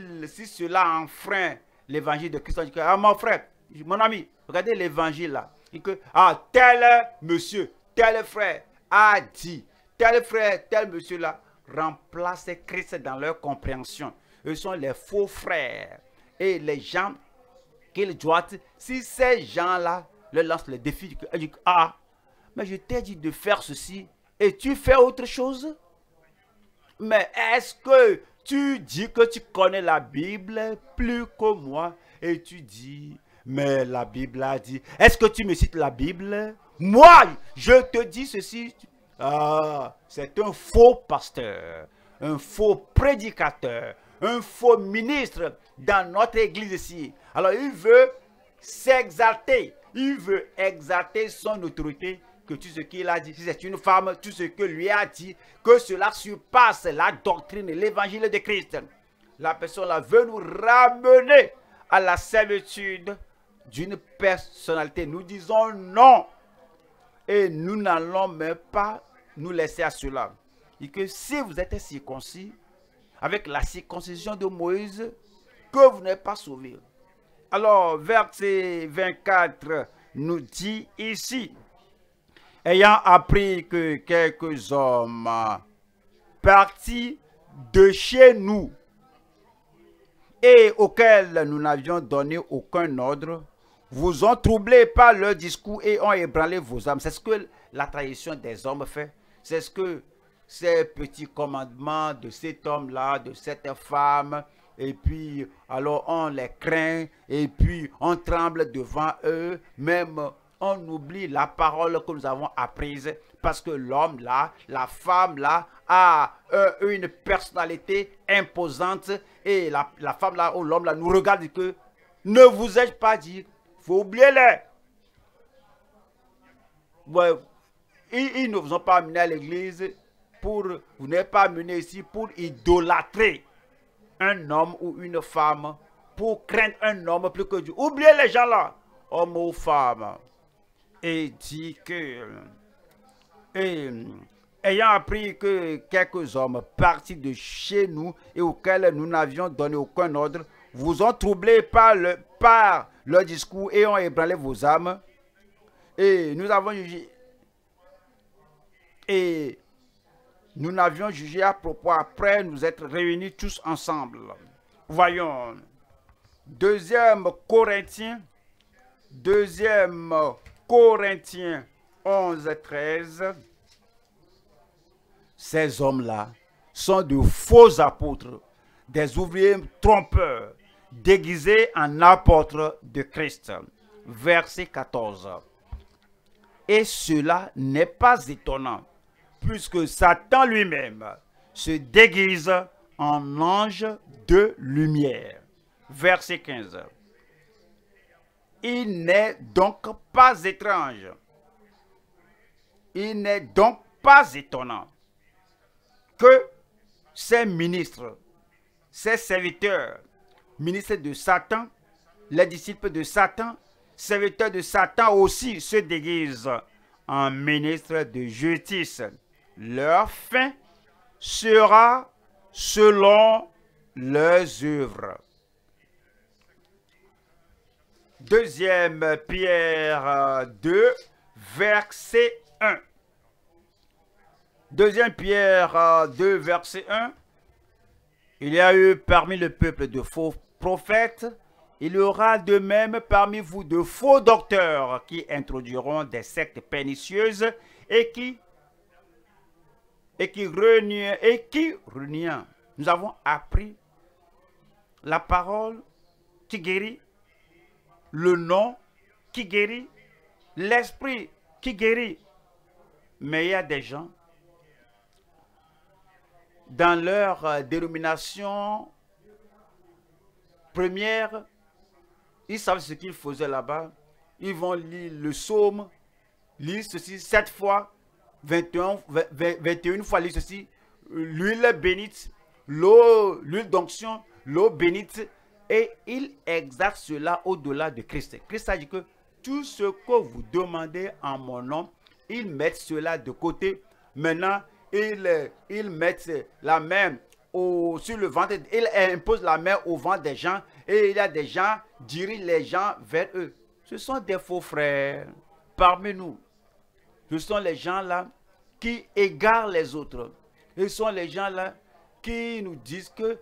cela enfreint l'évangile de Christ, on dit que, ah, mon frère, mon ami, regardez l'évangile là. Il dit que, ah, tel monsieur, tel frère a dit, tel frère, tel monsieur là, remplace Christ dans leur compréhension. Eux sont les faux frères. Et les gens qu'ils doivent, si ces gens-là leur lancent le défi, ils disent, ah, mais je t'ai dit de faire ceci, et tu fais autre chose? Mais est-ce que tu dis que tu connais la Bible plus que moi? Et tu dis, mais la Bible a dit. Est-ce que tu me cites la Bible? Moi, je te dis ceci. Ah, c'est un faux pasteur, un faux prédicateur, un faux ministre dans notre église ici. Alors, il veut s'exalter. Il veut exalter son autorité. Que tout ce qu'il a dit, si c'est une femme, tout ce que lui a dit, que cela surpasse la doctrine et l'évangile de Christ. La personne là veut nous ramener à la servitude d'une personnalité. Nous disons non. Et nous n'allons même pas nous laisser à cela. Et que si vous êtes circoncis, avec la circoncision de Moïse, que vous n'êtes pas sauvé. Alors, verset 24 nous dit ici: ayant appris que quelques hommes partis de chez nous et auxquels nous n'avions donné aucun ordre, vous ont troublés par leur discours et ont ébranlé vos âmes. C'est ce que la trahison des hommes fait. C'est ce que ces petits commandements de cet homme-là, de cette femme, et puis alors on les craint, et puis on tremble devant eux, même on oublie la parole que nous avons apprise parce que l'homme là, la femme là, a une personnalité imposante et la femme là ou l'homme là nous regarde et que ne vous ai-je pas dit, faut oublier les. Ouais, ils ne vous ont pas amené à l'église pour, vous n'êtes pas amené ici pour idolâtrer un homme ou une femme, pour craindre un homme plus que Dieu. Oubliez les gens là, hommes ou femmes. Et dit que, ayant appris que quelques hommes partis de chez nous et auxquels nous n'avions donné aucun ordre, vous ont troublés par leur discours et ont ébranlé vos âmes. Et nous avons jugé, et Nous l'avions jugé à propos après nous être réunis tous ensemble. Voyons. 2 Corinthiens 11:13. Ces hommes-là sont de faux apôtres, des ouvriers trompeurs, déguisés en apôtres de Christ. Verset 14. Et cela n'est pas étonnant, puisque Satan lui-même se déguise en ange de lumière. Verset 15. Il n'est donc pas étonnant que ces ministres, ces serviteurs, ministres de Satan, les disciples de Satan, serviteurs de Satan aussi se déguisent en ministres de justice. Leur fin sera selon leurs œuvres. 2 Pierre 2, verset 1. 2 Pierre 2, verset 1. Il y a eu parmi le peuple de faux prophètes, il y aura de même parmi vous de faux docteurs qui introduiront des sectes pernicieuses et qui renient. Nous avons appris la parole qui guérit, le nom qui guérit, l'esprit qui guérit. Mais il y a des gens dans leur dénomination première, ils savent ce qu'ils faisaient là-bas. Ils vont lire le psaume, lire ceci 7 fois, 21 fois, lire ceci, l'huile bénite, l'huile d'onction, l'eau bénite, et ils exercent cela au-delà de Christ. Christ a dit que tout ce que vous demandez en mon nom, ils mettent cela de côté. Maintenant, ils mettent la main sur le ventre, ils imposent la main au ventre des gens, et il y a des gens qui dirigent les gens vers eux. Ce sont des faux frères parmi nous. Ce sont les gens-là qui égarent les autres. Ce sont les gens-là qui nous disent que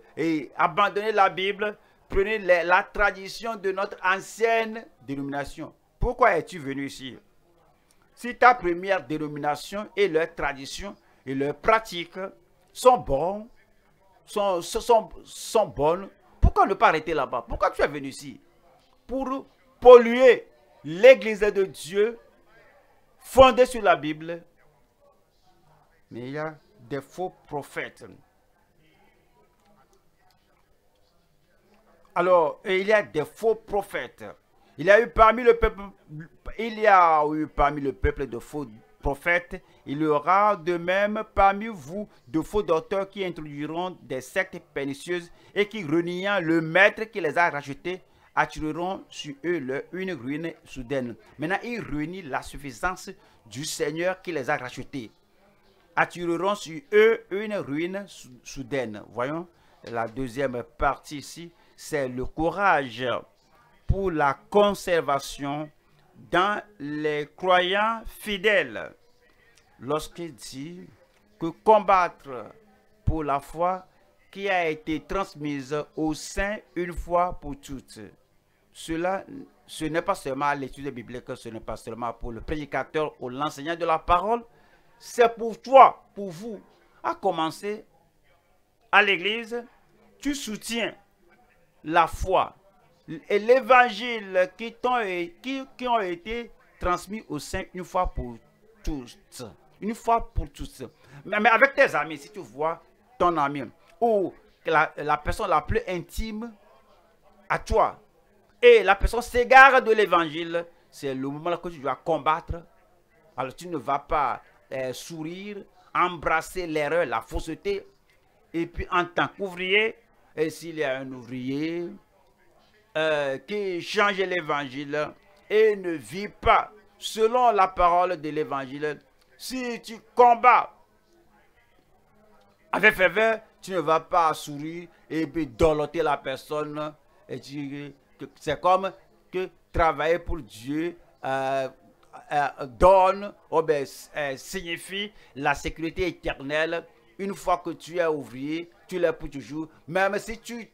abandonnez la Bible, prenez la tradition de notre ancienne dénomination. Pourquoi es-tu venu ici? Si ta première dénomination et leur tradition et leurs pratiques sont bonnes, pourquoi ne pas arrêter là-bas? Pourquoi tu es venu ici? Pour polluer l'église de Dieu fondée sur la Bible. Mais il y a des faux prophètes. Alors, il y a des faux prophètes. Il y a eu parmi le peuple de faux prophètes. Il y aura de même parmi vous de faux docteurs qui introduiront des sectes pernicieuses et qui, reniant le maître qui les a rachetés, attireront sur eux une ruine soudaine. Maintenant, ils réunissent la suffisance du Seigneur qui les a rachetés. Attireront sur eux une ruine soudaine. Voyons la deuxième partie ici. C'est le courage pour la conservation dans les croyants fidèles. Lorsqu'il dit que combattre pour la foi qui a été transmise au sein une fois pour toutes. Cela, ce n'est pas seulement l'étude biblique, ce n'est pas seulement pour le prédicateur ou l'enseignant de la parole. C'est pour toi, pour vous, à commencer à l'église, tu soutiens la foi et l'évangile qui ont été transmis au sein une fois pour toutes. Une fois pour toutes. Mais avec tes amis, si tu vois ton ami ou la personne la plus intime à toi et la personne s'égare de l'évangile, c'est le moment que tu dois combattre. Alors tu ne vas pas sourire, embrasser l'erreur, la fausseté. Et puis en tant qu'ouvrier, et s'il y a un ouvrier qui change l'évangile et ne vit pas selon la parole de l'évangile, si tu combats avec ferveur, tu ne vas pas sourire et puis dorloter la personne. C'est comme que travailler pour Dieu signifie la sécurité éternelle une fois que tu es ouvrier, tu l'es pour toujours. Même si tu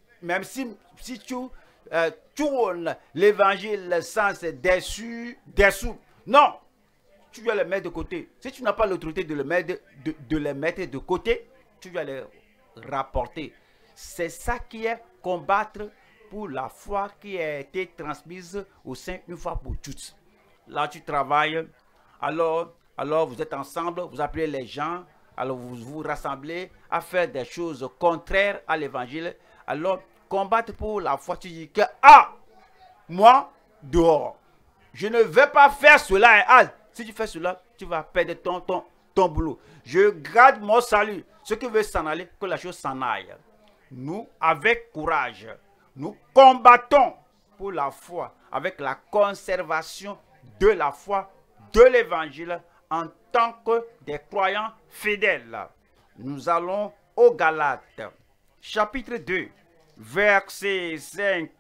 tournes l'évangile sans se dessous, non, tu dois le mettre de côté. Si tu n'as pas l'autorité de le mettre de côté, tu dois le rapporter. C'est ça qui est combattre pour la foi qui a été transmise au sein une fois pour toutes. Là, tu travailles, alors vous êtes ensemble, vous appelez les gens, alors vous vous rassemblez à faire des choses contraires à l'évangile. Alors, combattre pour la foi, tu dis que, ah, moi, dehors, je ne vais pas faire cela. Et, ah, si tu fais cela, tu vas perdre ton boulot. Je garde mon salut. Ceux qui veulent s'en aller, que la chose s'en aille. Nous, avec courage, nous combattons pour la foi, avec la conservation de la foi, de l'évangile, en tant que des croyants fidèles. Nous allons aux Galates, chapitre 2, verset 5.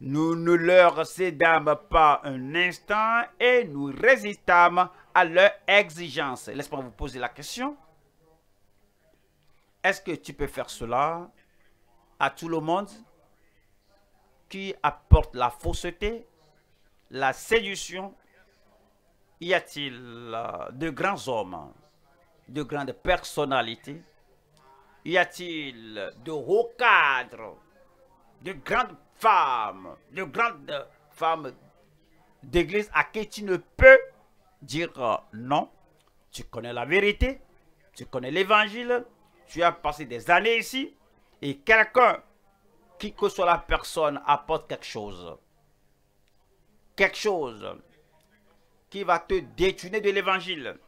Nous ne leur cédâmes pas un instant et nous résistâmes à leur exigence. Laissez-moi vous poser la question. Est-ce que tu peux faire cela à tout le monde qui apporte la fausseté, la séduction? Y a-t-il de grands hommes, de grandes personnalités? Y a-t-il de hauts cadres, de grandes femmes d'église à qui tu ne peux dire non? Tu connais la vérité, tu connais l'évangile, tu as passé des années ici, et quelqu'un, qui que soit la personne, apporte quelque chose qui va te détourner de l'évangile,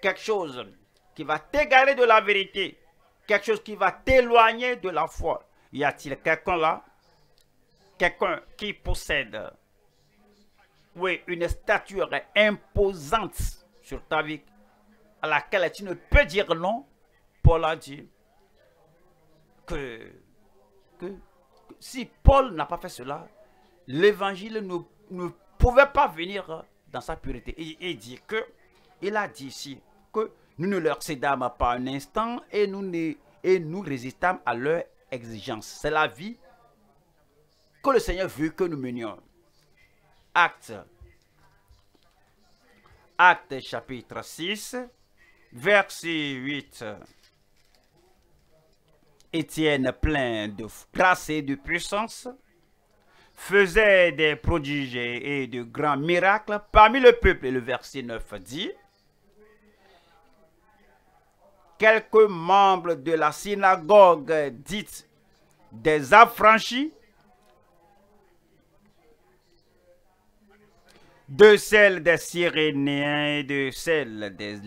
quelque chose qui va t'égarer de la vérité, quelque chose qui va t'éloigner de la foi. Y a-t-il quelqu'un là? Quelqu'un qui possède, oui, une stature imposante sur ta vie, à laquelle tu ne peux dire non? Paul a dit que si Paul n'a pas fait cela, l'évangile ne pouvait pas venir dans sa pureté. Il a dit ici que nous ne leur cédâmes pas un instant et nous résistâmes à leur exigence. C'est la vie que le Seigneur veut que nous menions. Actes chapitre 6, verset 8. Étienne, plein de grâce et de puissance, faisait des prodiges et de grands miracles parmi le peuple. Et le verset 9 dit, quelques membres de la synagogue dite des affranchis, de celle des Cyrénéens et de celle des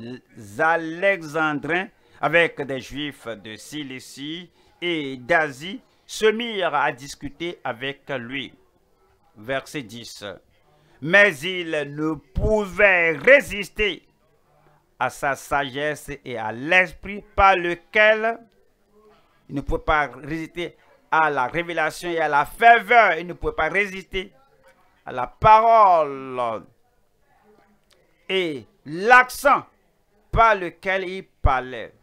Alexandrins, avec des Juifs de Cilicie et d'Asie, se mirent à discuter avec lui. Verset 10. Mais il ne pouvait résister à sa sagesse et à l'esprit par lequel il ne pouvait pas résister à la révélation et à la ferveur. Il ne pouvait pas résister à la parole et l'accent par lequel il parlait.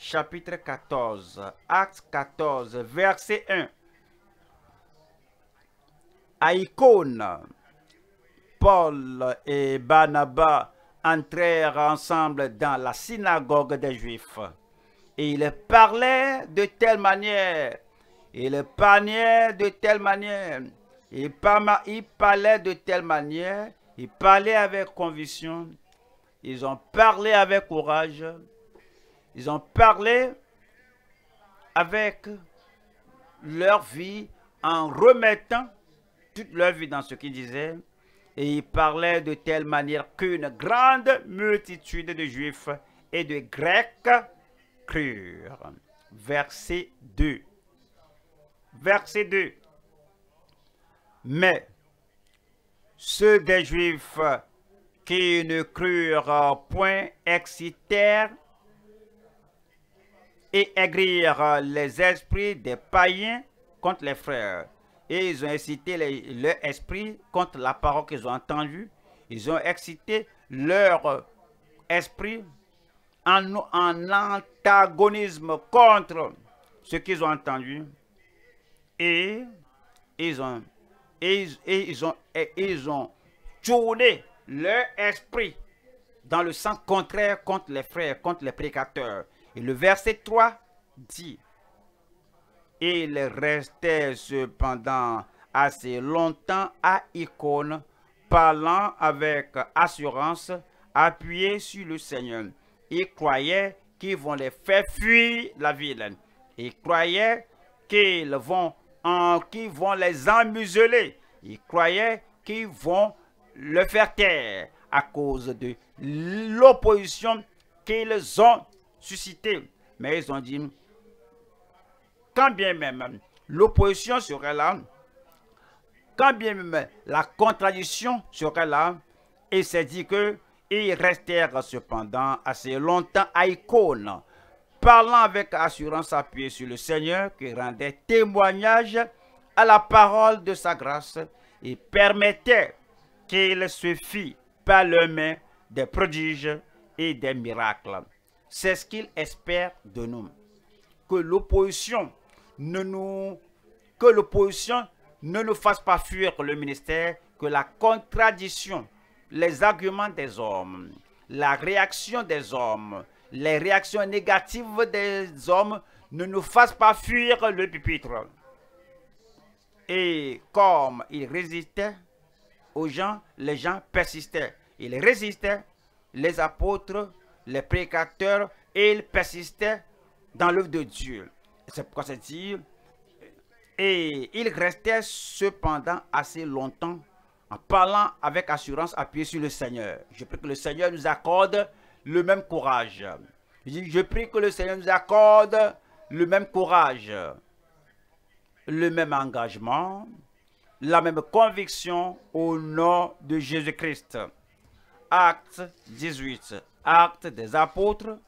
Chapitre 14, Actes 14, verset 1. À Icône, Paul et Barnabas entrèrent ensemble dans la synagogue des Juifs. Et ils parlaient de telle manière, ils parlaient de telle manière, ils parlaient de telle manière, ils parlaient avec conviction, ils ont parlé avec courage. Ils ont parlé avec leur vie en remettant toute leur vie dans ce qu'ils disaient. Et ils parlaient de telle manière qu'une grande multitude de Juifs et de Grecs crurent. Verset 2. Verset 2. Mais ceux des Juifs qui ne crurent point excitèrent et aigrirent les esprits des païens contre les frères. Et ils ont excité leur esprit contre la parole qu'ils ont entendue. Ils ont excité leur esprit en antagonisme contre ce qu'ils ont entendu, et ils ont tourné leur esprit dans le sens contraire contre les frères, contre les prédicateurs. Et le verset 3 dit, « Et ils restaient cependant assez longtemps à Icône, parlant avec assurance, appuyés sur le Seigneur. Ils croyaient qu'ils vont les faire fuir la ville. Ils croyaient qu'ils vont les emmuseler. Ils croyaient qu'ils vont le faire taire à cause de l'opposition qu'ils ont suscitée. Mais ils ont dit, quand bien même l'opposition serait là, quand bien même la contradiction serait là, il s'est dit qu'ils restèrent cependant assez longtemps à Icône, parlant avec assurance appuyée sur le Seigneur, qui rendait témoignage à la parole de sa grâce et permettait qu'il se fit par leurs mains des prodiges et des miracles. C'est ce qu'il espère de nous, que l'opposition ne nous fasse pas fuir le ministère, que la contradiction, les arguments des hommes, la réaction des hommes, les réactions négatives des hommes ne nous fassent pas fuir le pupitre. Et comme il résistait aux gens, les gens persistaient. Ils résistaient, les apôtres, les prédicateurs, et ils persistaient dans l'œuvre de Dieu. C'est pourquoi c'est dit, et ils restaient cependant assez longtemps en parlant avec assurance appuyée sur le Seigneur. Je prie que le Seigneur nous accorde le même courage. Je prie que le Seigneur nous accorde le même courage, le même engagement, la même conviction au nom de Jésus-Christ. Acte 18, Acte des Apôtres,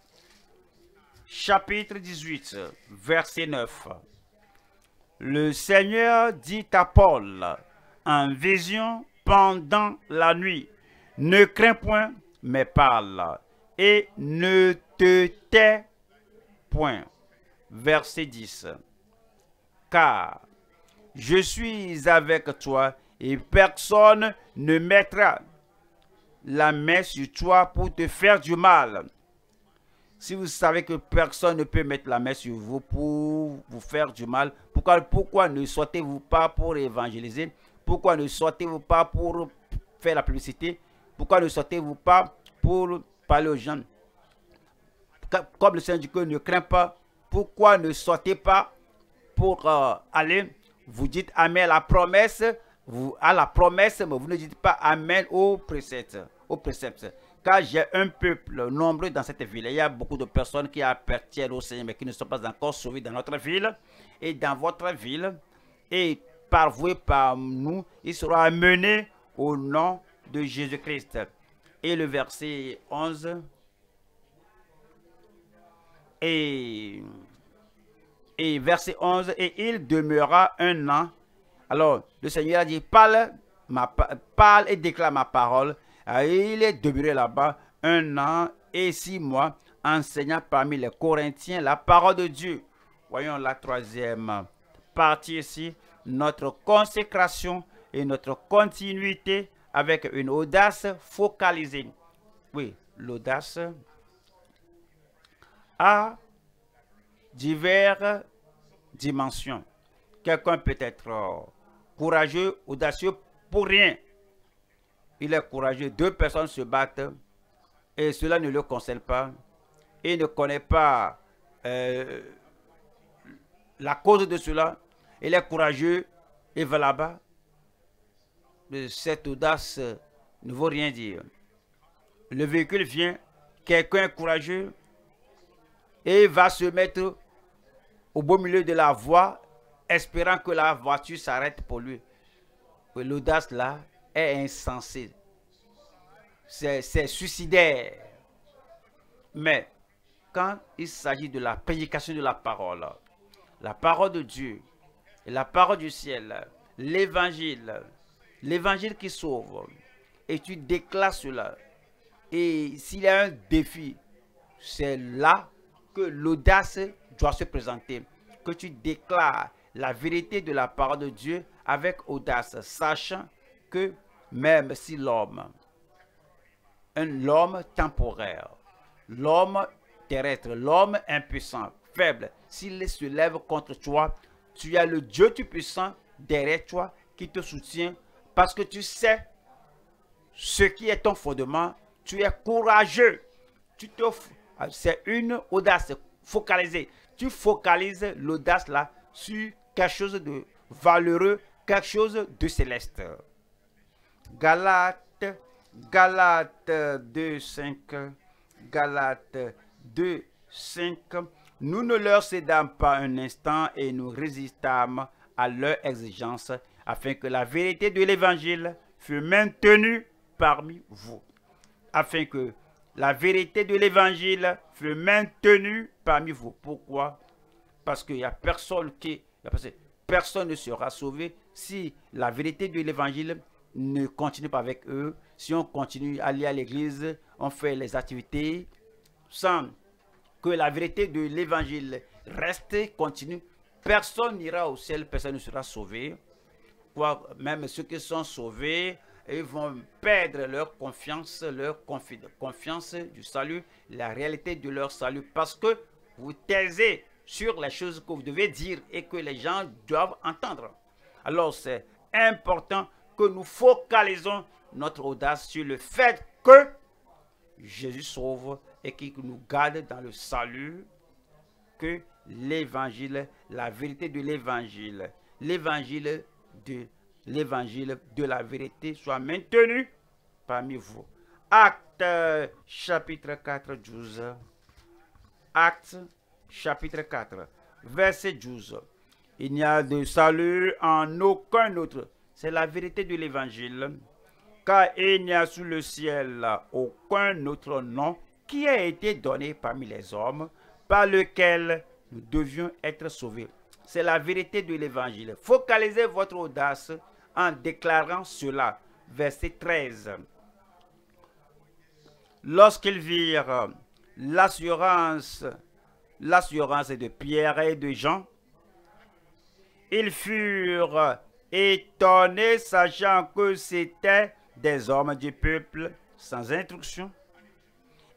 chapitre 18, verset 9. Le Seigneur dit à Paul en vision pendant la nuit, « Ne crains point, mais parle, et ne te tais point. » Verset 10. « Car je suis avec toi, et personne ne mettra la main sur toi pour te faire du mal. » Si vous savez que personne ne peut mettre la main sur vous pour vous faire du mal, pourquoi ne sortez-vous pas pour évangéliser? Pourquoi ne sortez-vous pas pour faire la publicité? Pourquoi ne sortez-vous pas pour parler aux gens? Comme le Seigneur dit que ne crains pas, pourquoi ne sortez pas pour aller? Vous dites amen à la promesse, mais vous ne dites pas amen au précepte. Car j'ai un peuple nombreux dans cette ville. Il y a beaucoup de personnes qui appartiennent au Seigneur, mais qui ne sont pas encore sauvées dans notre ville. Et dans votre ville, et par vous et par nous, ils seront amenés au nom de Jésus-Christ. Et le verset 11. Et verset 11. Et il demeura un an. Alors, le Seigneur a dit, parle et déclare ma parole. Il est demeuré là-bas 1 an et 6 mois, enseignant parmi les Corinthiens la parole de Dieu. Voyons la troisième partie ici, notre consécration et notre continuité avec une audace focalisée. Oui, l'audace a diverses dimensions. Quelqu'un peut être courageux, audacieux pour rien. Il est courageux. 2 personnes se battent et cela ne le concerne pas. Il ne connaît pas la cause de cela. Il est courageux et va là-bas. Cette audace ne vaut rien dire. Le véhicule vient, quelqu'un est courageux et va se mettre au beau milieu de la voie, espérant que la voiture s'arrête pour lui. L'audace là est insensé, c'est suicidaire. Mais quand il s'agit de la prédication de la parole de Dieu, la parole du ciel, l'évangile, l'évangile qui sauve, et tu déclares cela, et s'il y a un défi, c'est là que l'audace doit se présenter. Que tu déclares la vérité de la parole de Dieu avec audace, sachant que même si l'homme, l'homme temporaire, l'homme terrestre, l'homme impuissant, faible, s'il se lève contre toi, tu as le Dieu Tout-Puissant derrière toi qui te soutient parce que tu sais ce qui est ton fondement. Tu es courageux. C'est une audace focalisée. Tu focalises l'audace là sur quelque chose de valeureux, quelque chose de céleste. Galates 2:5. Nous ne leur cédons pas un instant et nous résistâmes à leur exigence afin que la vérité de l'évangile fût maintenue parmi vous. Afin que la vérité de l'évangile fût maintenue parmi vous. Pourquoi? Parce qu'il n'y a personne qui... Personne ne sera sauvé si la vérité de l'évangile ne continue pas avec eux. Si on continue à aller à l'église, on fait les activités sans que la vérité de l'évangile reste, continue, personne n'ira au ciel, personne ne sera sauvé. Même ceux qui sont sauvés, ils vont perdre leur confiance du salut, la réalité de leur salut, parce que vous taisez sur les choses que vous devez dire et que les gens doivent entendre. Alors c'est important que nous focalisons notre audace sur le fait que Jésus sauve et qui nous garde dans le salut, que l'évangile, la vérité de l'évangile, l'évangile de la vérité soit maintenu parmi vous. Actes chapitre 4:12. Actes chapitre 4 verset 12. Il n'y a de salut en aucun autre. C'est la vérité de l'évangile. Car il n'y a sous le ciel aucun autre nom qui a été donné parmi les hommes, par lequel nous devions être sauvés. C'est la vérité de l'évangile. Focalisez votre audace en déclarant cela. Verset 13. Lorsqu'ils virent l'assurance de Pierre et de Jean, ils furent étonnés, sachant que c'était des hommes du peuple sans instruction.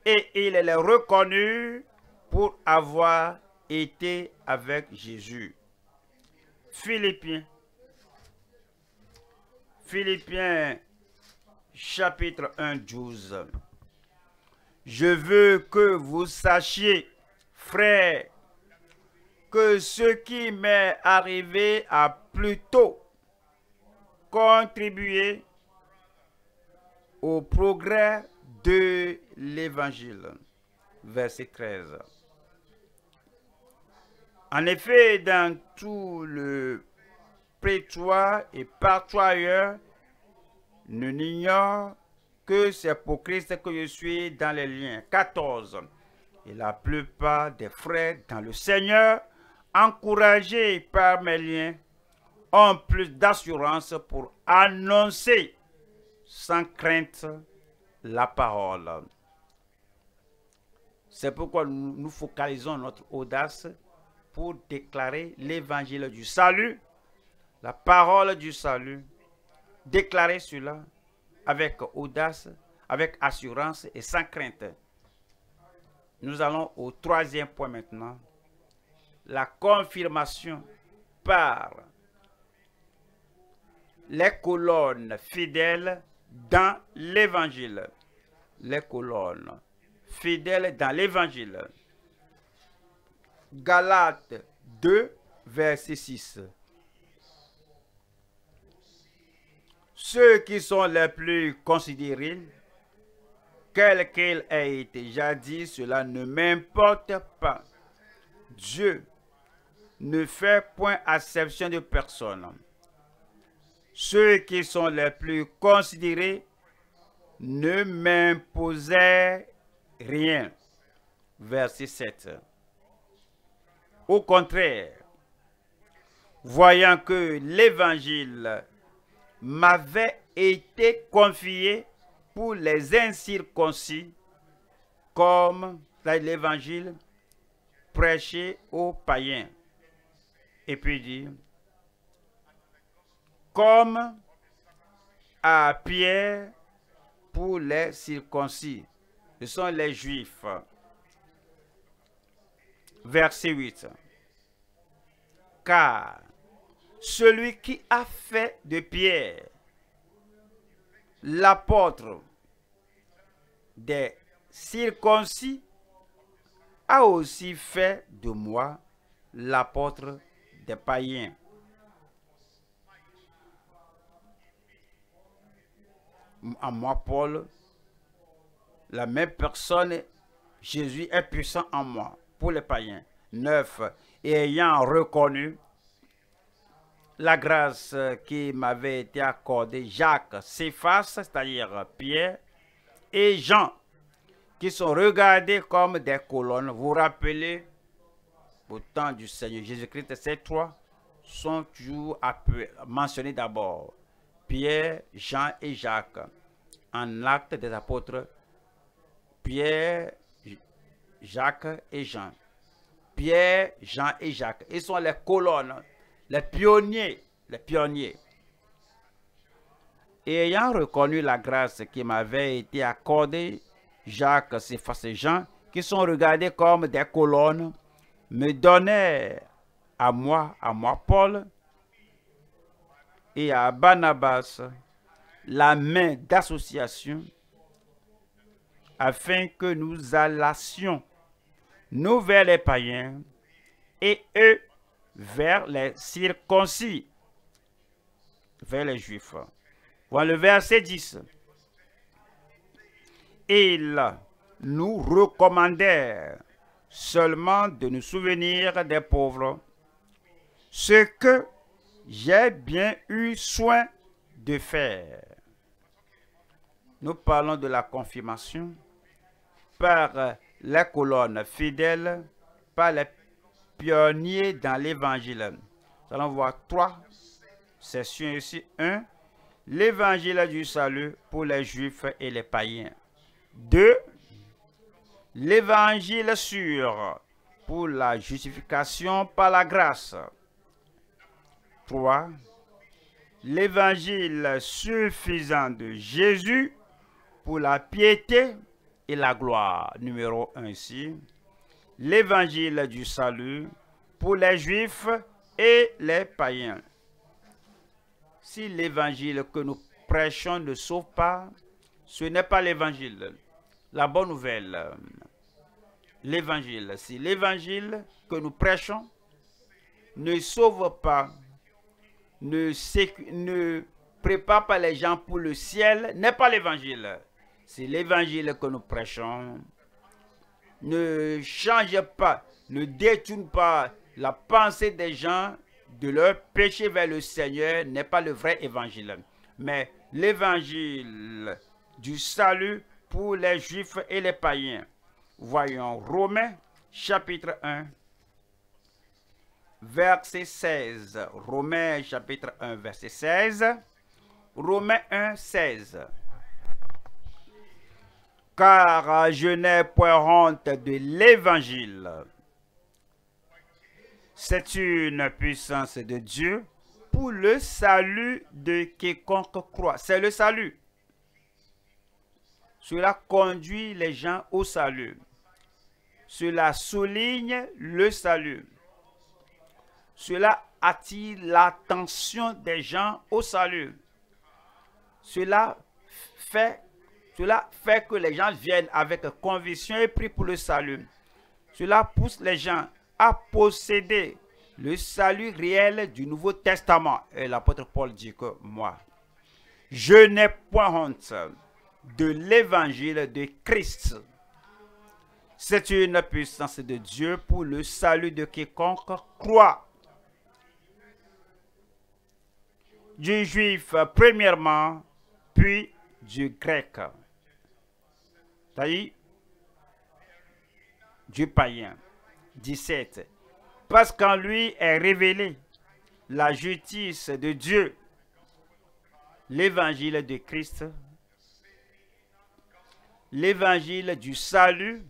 Et il les reconnut pour avoir été avec Jésus. Philippiens chapitre 1:12. Je veux que vous sachiez, frères, que ce qui m'est arrivé a plutôt contribué au progrès de l'évangile. Verset 13. En effet, dans tout le prétoire et partout ailleurs, ne n'ignore que c'est pour Christ que je suis dans les liens. 14. Et la plupart des frères dans le Seigneur, encouragés par mes liens, ont plus d'assurance pour annoncer sans crainte la parole. C'est pourquoi nous focalisons notre audace pour déclarer l'évangile du salut, la parole du salut. Déclarer cela avec audace, avec assurance et sans crainte. Nous allons au troisième point maintenant. La confirmation par les colonnes fidèles dans l'évangile. Les colonnes fidèles dans l'évangile. Galates 2:6. Ceux qui sont les plus considérés, quels qu'ils aient été jadis, cela ne m'importe pas. Dieu ne fait point exception de personne. Ceux qui sont les plus considérés ne m'imposaient rien. Verset 7. Au contraire, voyant que l'évangile m'avait été confié pour les incirconcis, comme l'évangile prêché aux païens. Et puis il dit, comme à Pierre pour les circoncis, ce sont les Juifs. Verset 8. Car celui qui a fait de Pierre l'apôtre des circoncis a aussi fait de moi l'apôtre des païens. À moi, Paul, la même personne, Jésus est puissant en moi, pour les païens. 9. Et ayant reconnu la grâce qui m'avait été accordée, Jacques, Céphas, c'est-à-dire Pierre, et Jean, qui sont regardés comme des colonnes. Vous vous rappelez, au temps du Seigneur Jésus-Christ, ces trois sont toujours mentionnés d'abord. Pierre, Jean et Jacques. En acte des apôtres, Pierre, Jacques et Jean. Pierre, Jean et Jacques. Ils sont les colonnes, les pionniers, les pionniers. Et ayant reconnu la grâce qui m'avait été accordée, Jacques, Céphas et Jean, qui sont regardés comme des colonnes, me donnèrent à moi Paul, et à Barnabas la main d'association afin que nous allassions nous vers les païens et eux vers les circoncis, vers les Juifs. Voilà le verset 10. Ils nous recommandèrent seulement de nous souvenir des pauvres, ce que j'ai bien eu soin de faire. Nous parlons de la confirmation par les colonnes fidèles, par les pionniers dans l'évangile. Nous allons voir trois sessions ici. 1. L'évangile du salut pour les Juifs et les païens. 2. L'évangile sûr pour la justification par la grâce. 3. L'évangile suffisant de Jésus pour la piété et la gloire. Numéro 1 ici. L'évangile du salut pour les Juifs et les païens. Si l'évangile que nous prêchons ne sauve pas, ce n'est pas l'évangile. La bonne nouvelle. L'évangile. Si l'évangile que nous prêchons ne sauve pas, ne prépare pas les gens pour le ciel, n'est pas l'évangile. C'est l'évangile que nous prêchons. Ne change pas, ne détourne pas la pensée des gens de leur péché vers le Seigneur, n'est pas le vrai évangile. Mais l'évangile du salut pour les Juifs et les païens. Voyons Romains chapitre 1. Verset 16, Romains chapitre 1, verset 16, Romains 1, 16. Car je n'ai point honte de l'évangile. C'est une puissance de Dieu pour le salut de quiconque croit. C'est le salut. Cela conduit les gens au salut. Cela souligne le salut. Cela attire l'attention des gens au salut. Cela fait que les gens viennent avec conviction et prient pour le salut. Cela pousse les gens à posséder le salut réel du Nouveau Testament. Et l'apôtre Paul dit que moi, je n'ai point honte de l'évangile de Christ. C'est une puissance de Dieu pour le salut de quiconque croit. Du juif premièrement, puis du grec, c'est-à-dire du païen. 17. Parce qu'en lui est révélée la justice de Dieu, l'évangile de Christ, l'évangile du salut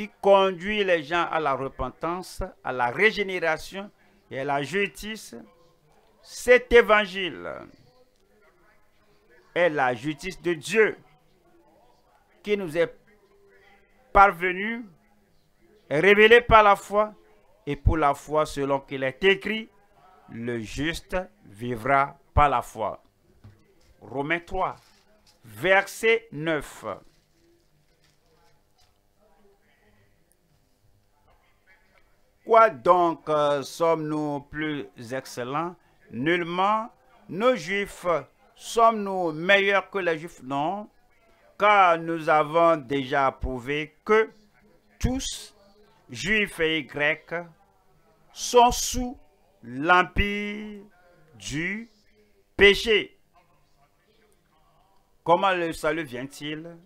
qui conduit les gens à la repentance, à la régénération et à la justice. Cet évangile est la justice de Dieu qui nous est parvenue, révélée par la foi, et pour la foi, selon qu'il est écrit, le juste vivra par la foi. Romains 3, verset 9. Quoi donc sommes-nous plus excellents? Nullement. Nous juifs, sommes-nous meilleurs que les juifs? Non, car nous avons déjà prouvé que tous, juifs et grecs, sont sous l'empire du péché. Comment le salut vient-il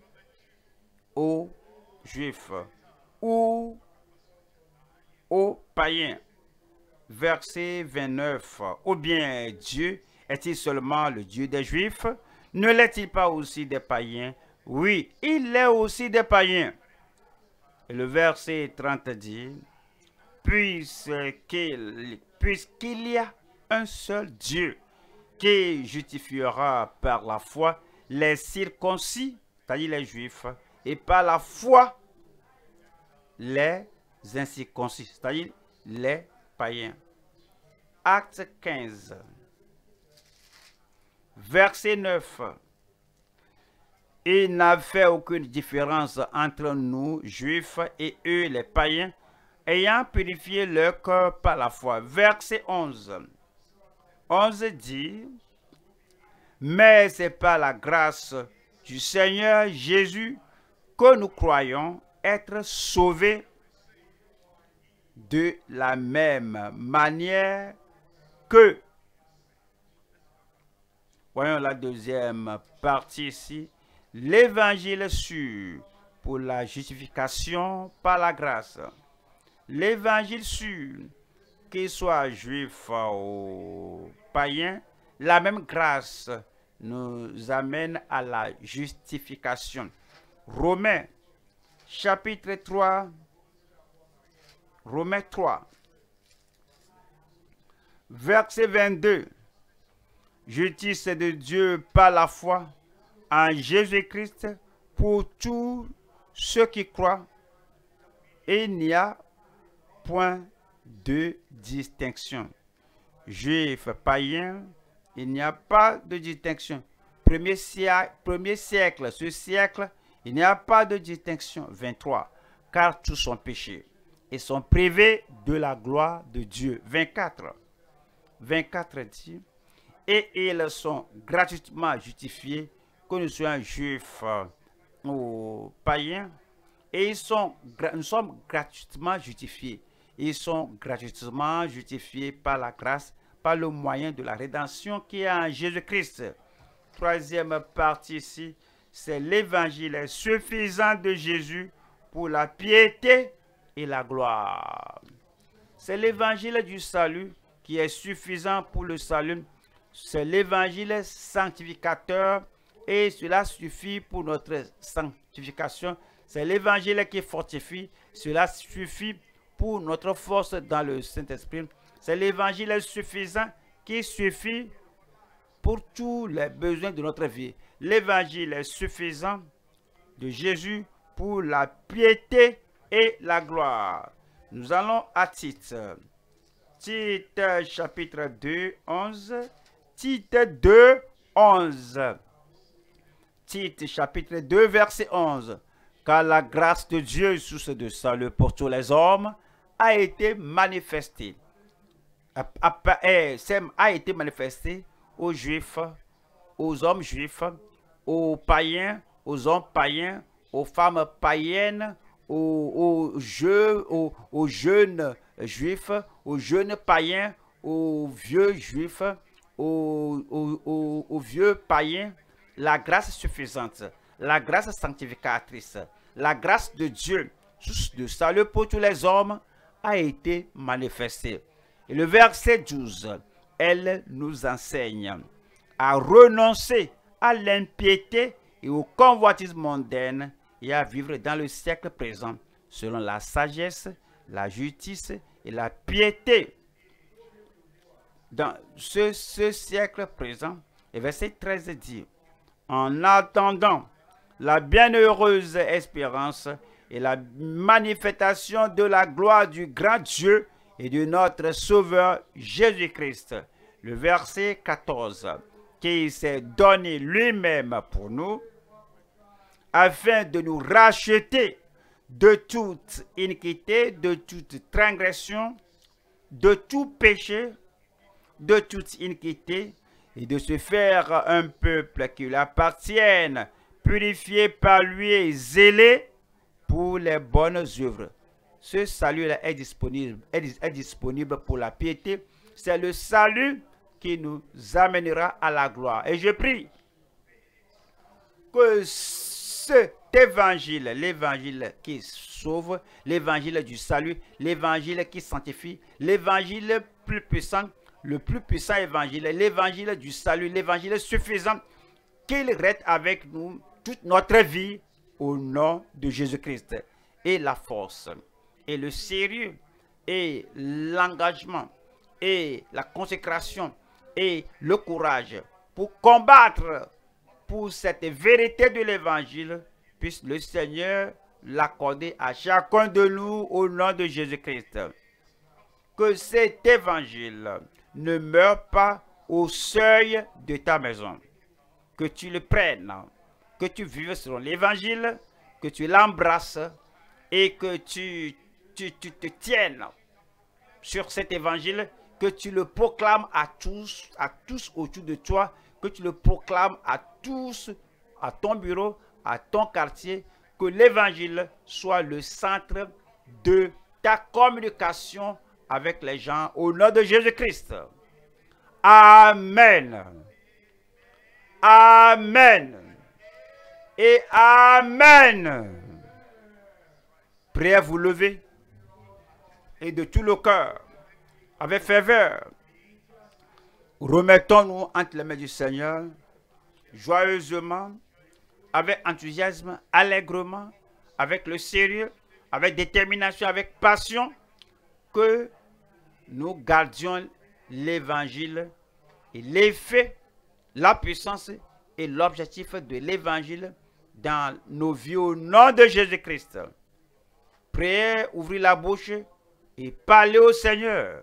aux juifs ou aux païens? Verset 29. Ou bien Dieu est-il seulement le Dieu des Juifs? Ne l'est-il pas aussi des païens? Oui, il est aussi des païens. Et le verset 30 dit, puisqu'il y a un seul Dieu qui justifiera par la foi les circoncis, c'est-à-dire les Juifs, et par la foi les incirconcis, c'est-à-dire les païens. Acte 15, verset 9. Il n'a fait aucune différence entre nous, Juifs, et eux, les païens, ayant purifié leur cœur par la foi. Verset 11. 11 dit, « Mais c'est par la grâce du Seigneur Jésus que nous croyons être sauvés de la même manière que... » Voyons la deuxième partie ici. L'évangile sûr pour la justification par la grâce. L'évangile sûr, qu'il soit juif ou païen, la même grâce nous amène à la justification. Romains, chapitre 3, Romains 3, verset 22. Justice de Dieu par la foi en Jésus-Christ pour tous ceux qui croient, et il n'y a point de distinction. Juifs, païens, il n'y a pas de distinction. Premier siècle, ce siècle, il n'y a pas de distinction. 23, car tous sont péchés et sont privés de la gloire de Dieu. 24 dit, et ils sont gratuitement justifiés, que nous soyons juifs ou païens, et nous sommes gratuitement justifiés. Ils sont gratuitement justifiés par la grâce, par le moyen de la rédemption qui est en Jésus-Christ. Troisième partie ici, c'est l'évangile suffisant de Jésus pour la piété et la gloire. C'est l'évangile du salut qui est suffisant pour le salut. C'est l'évangile sanctificateur et cela suffit pour notre sanctification. C'est l'évangile qui fortifie. Cela suffit pour notre force dans le Saint-Esprit. C'est l'évangile suffisant qui suffit pour tous les besoins de notre vie. L'évangile est suffisant de Jésus pour la piété et la gloire. Nous allons à Tite. Tite chapitre 2, 11. Tite 2, 11. Tite chapitre 2, verset 11. Car la grâce de Dieu, source de salut pour tous les hommes, a été manifestée. A été manifestée aux Juifs, aux hommes juifs, aux païens, aux hommes païens, aux femmes païennes, aux jeunes juifs, aux jeunes païens, aux vieux juifs, aux vieux païens. La grâce suffisante, la grâce sanctificatrice, la grâce de Dieu, source de salut pour tous les hommes, a été manifestée. Et le verset 12, elle nous enseigne à renoncer à l'impiété et aux convoitises mondaines et à vivre dans le siècle présent selon la sagesse, la justice et la piété dans ce siècle présent. Et verset 13 dit, en attendant la bienheureuse espérance et la manifestation de la gloire du grand Dieu et de notre Sauveur Jésus-Christ. Le verset 14, qui s'est donné lui-même pour nous, afin de nous racheter de toute iniquité, de toute transgression, de tout péché, de toute iniquité, et de se faire un peuple qui lui appartienne, purifié par lui et zélé pour les bonnes œuvres. Ce salut-là est disponible pour la piété. C'est le salut qui nous amènera à la gloire. Et je prie que cet évangile, l'évangile qui sauve, l'évangile du salut, l'évangile qui sanctifie, l'évangile plus puissant, le plus puissant évangile, l'évangile du salut, l'évangile suffisant, qu'il reste avec nous toute notre vie au nom de Jésus-Christ. Et la force, et le sérieux, et l'engagement, et la consécration, et le courage pour combattre pour cette vérité de l'évangile, puisse le Seigneur l'accorder à chacun de nous au nom de Jésus-Christ. Que cet évangile ne meure pas au seuil de ta maison. Que tu le prennes, que tu vives selon l'évangile, que tu l'embrasses et que tu te tiennes sur cet évangile, que tu le proclames à tous autour de toi, que tu le proclames à tous, à ton bureau, à ton quartier, que l'évangile soit le centre de ta communication avec les gens au nom de Jésus-Christ. Amen. Amen. Et amen. Priez à vous lever et de tout le cœur, avec ferveur, remettons-nous entre les mains du Seigneur, joyeusement, avec enthousiasme, allègrement, avec le sérieux, avec détermination, avec passion, que nous gardions l'évangile et l'effet, la puissance et l'objectif de l'évangile dans nos vies au nom de Jésus-Christ. Priez, ouvrez la bouche et parlez au Seigneur.